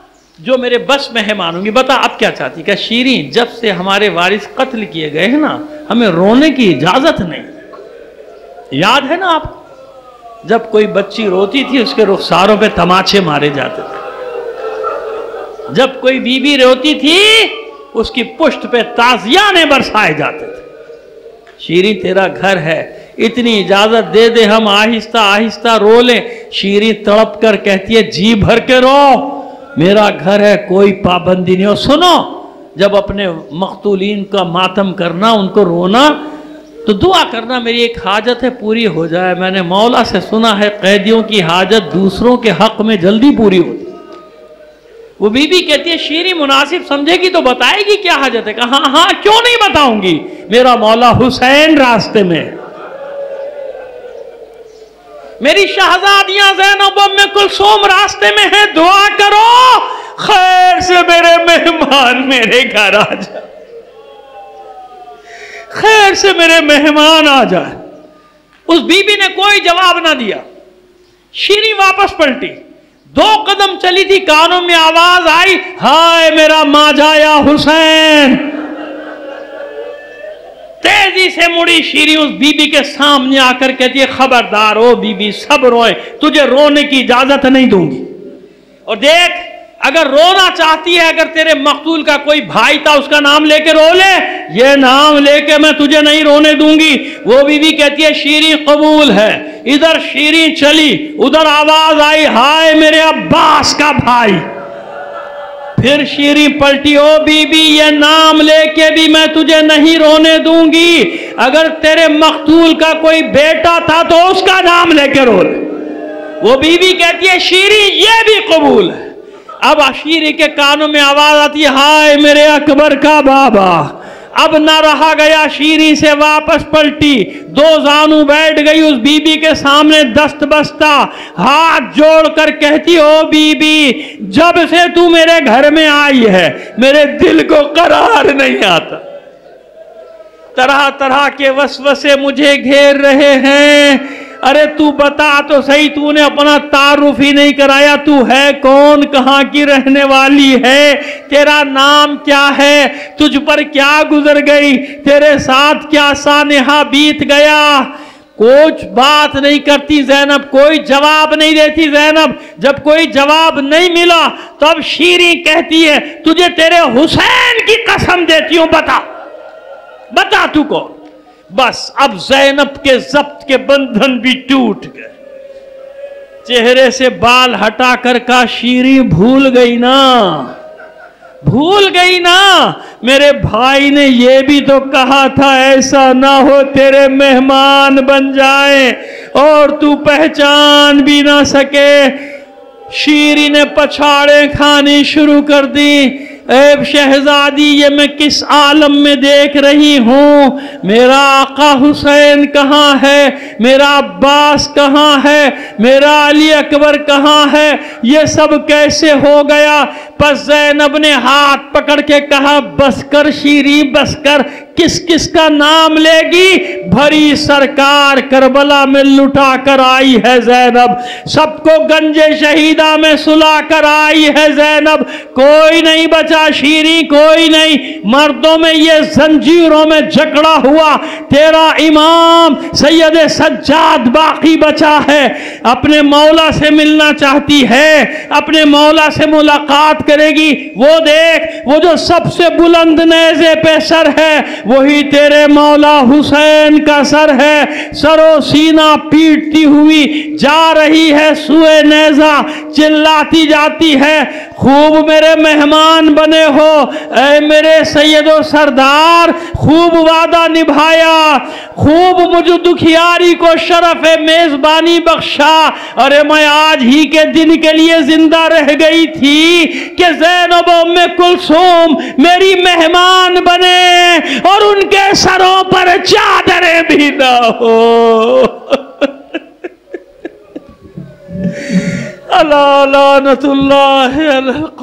जो मेरे बस में है मानूंगी, बता अब क्या चाहती। कहा शीरें जब से हमारे वारिस कत्ल किए गए हैं ना हमें रोने की इजाज़त नहीं। याद है ना आप, जब कोई बच्ची रोती थी उसके रुखसारों पे तमाचे मारे जाते थे, जब कोई बीबी रोती थी उसकी पुष्ट पे ताजियाने बरसाए जाते थे। शीरें तेरा घर है, इतनी इजाज़त दे दे हम आहिस्ता आहिस्ता रो लें। शीरें तड़प कर कहती है जी भर के रो, मेरा घर है, कोई पाबंदी नहीं हो। सुनो जब अपने मकतूलीन का मातम करना, उनको रोना, तो दुआ करना मेरी एक हाजत है पूरी हो जाए। मैंने मौला से सुना है कैदियों की हाजत दूसरों के हक़ में जल्दी पूरी होती। वो बीबी कहती है शीरें मुनासिब समझेगी तो बताएगी क्या हाजत है। कहा हाँ हाँ क्यों नहीं बताऊंगी, मेरा मौला हुसैन रास्ते में, मेरी शहजादियां ज़ैनब में कुलसूम रास्ते में है, दुआ करो खैर से मेरे मेहमान मेरे घर आ जाए, खैर से मेरे मेहमान आ जाए। उस बीबी ने कोई जवाब ना दिया। शीरें वापस पलटी, दो कदम चली थी, कानों में आवाज आई हाय मेरा माजाया हुसैन। तेजी से मुड़ी शीरें उस बीबी के सामने आकर कहती है खबरदार हो बीबी, सब रोए, तुझे रोने की इजाजत नहीं दूंगी। और देख अगर रोना चाहती है, अगर तेरे मकतूल का कोई भाई था उसका नाम लेके रो ले, ये नाम लेके मैं तुझे नहीं रोने दूंगी। वो बीवी कहती है शीरें कबूल है। इधर शीरें चली, उधर आवाज आई हाय मेरे अब्बास का भाई। फिर शीरें पलटी, ओ बीवी ये नाम लेके भी मैं तुझे नहीं रोने दूंगी, अगर तेरे मकतूल का कोई बेटा था तो उसका नाम लेके रो ले। वो बीवी कहती है शीरें ये भी कबूल है। अब शीरें के कानों में आवाज आती है हाय मेरे अकबर का बाबा, अब न रहा गया शीरी से वापस पलटी, दो जानू बैठ गई उस बीबी के सामने दस्त बस्ता, हाथ जोड़कर कहती ओ बीबी जब से तू मेरे घर में आई है मेरे दिल को करार नहीं आता। तरह तरह के वसवसे मुझे घेर रहे हैं, अरे तू बता तो सही, तूने अपना तारुफ ही नहीं कराया, तू है कौन, कहाँ की रहने वाली है, तेरा नाम क्या है, तुझ पर क्या गुजर गई, तेरे साथ क्या सानेहा बीत गया। कुछ बात नहीं करती ज़ैनब, कोई जवाब नहीं देती ज़ैनब। जब कोई जवाब नहीं मिला तब शीरी कहती है तुझे तेरे हुसैन की कसम देती हूँ, बता बता तू कौन। बस अब ज़ैनब के ज़ब्त के बंधन भी टूट गए। चेहरे से बाल हटाकर का शीरी भूल गई ना, भूल गई ना, मेरे भाई ने ये भी तो कहा था ऐसा ना हो तेरे मेहमान बन जाए और तू पहचान भी ना सके। शीरी ने पछाड़े खानी शुरू कर दी, ऐ शहजादी ये मैं किस आलम में देख रही हूँ, मेरा आका हुसैन कहाँ है, मेरा अब्बास कहाँ है, मेरा अली अकबर कहाँ है, ये सब कैसे हो गया। पर ज़ैनब ने हाथ पकड़ के कहा बस कर शीरी बस कर, किस किस का नाम लेगी, भरी सरकार करबला में लुटा कर आई है ज़ैनब, सबको गंजे शहीदा में सुला कर आई है ज़ैनब, कोई नहीं बचा शीरी, कोई नहीं। मर्दों में ये जंजीरों में जकड़ा हुआ तेरा इमाम सैयद सज्जाद बाकी बचा है, अपने मौला से मिलना चाहती है, अपने मौला से मुलाकात करेगी। वो देख वो जो सबसे बुलंद नेज़े पे सर है वही तेरे मौला हुसैन का सर है, सरो सीना पीटती हुई जा रही है सुए नेज़ा, चिल्लाती जाती है खूब मेरे मेहमान बने हो ऐ मेरे सैयदो सरदार, खूब वादा निभाया, खूब मुझे दुखियारी को शरफ मेजबानी बख्शा। अरे मैं आज ही के दिन के लिए जिंदा रह गई थी कि ज़ैनब उम्मे कुलसूम मेरी मेहमान बने और उनके सरों पर चादरें भी ना हो। अल्लाह लानतुल्लाह अलैह।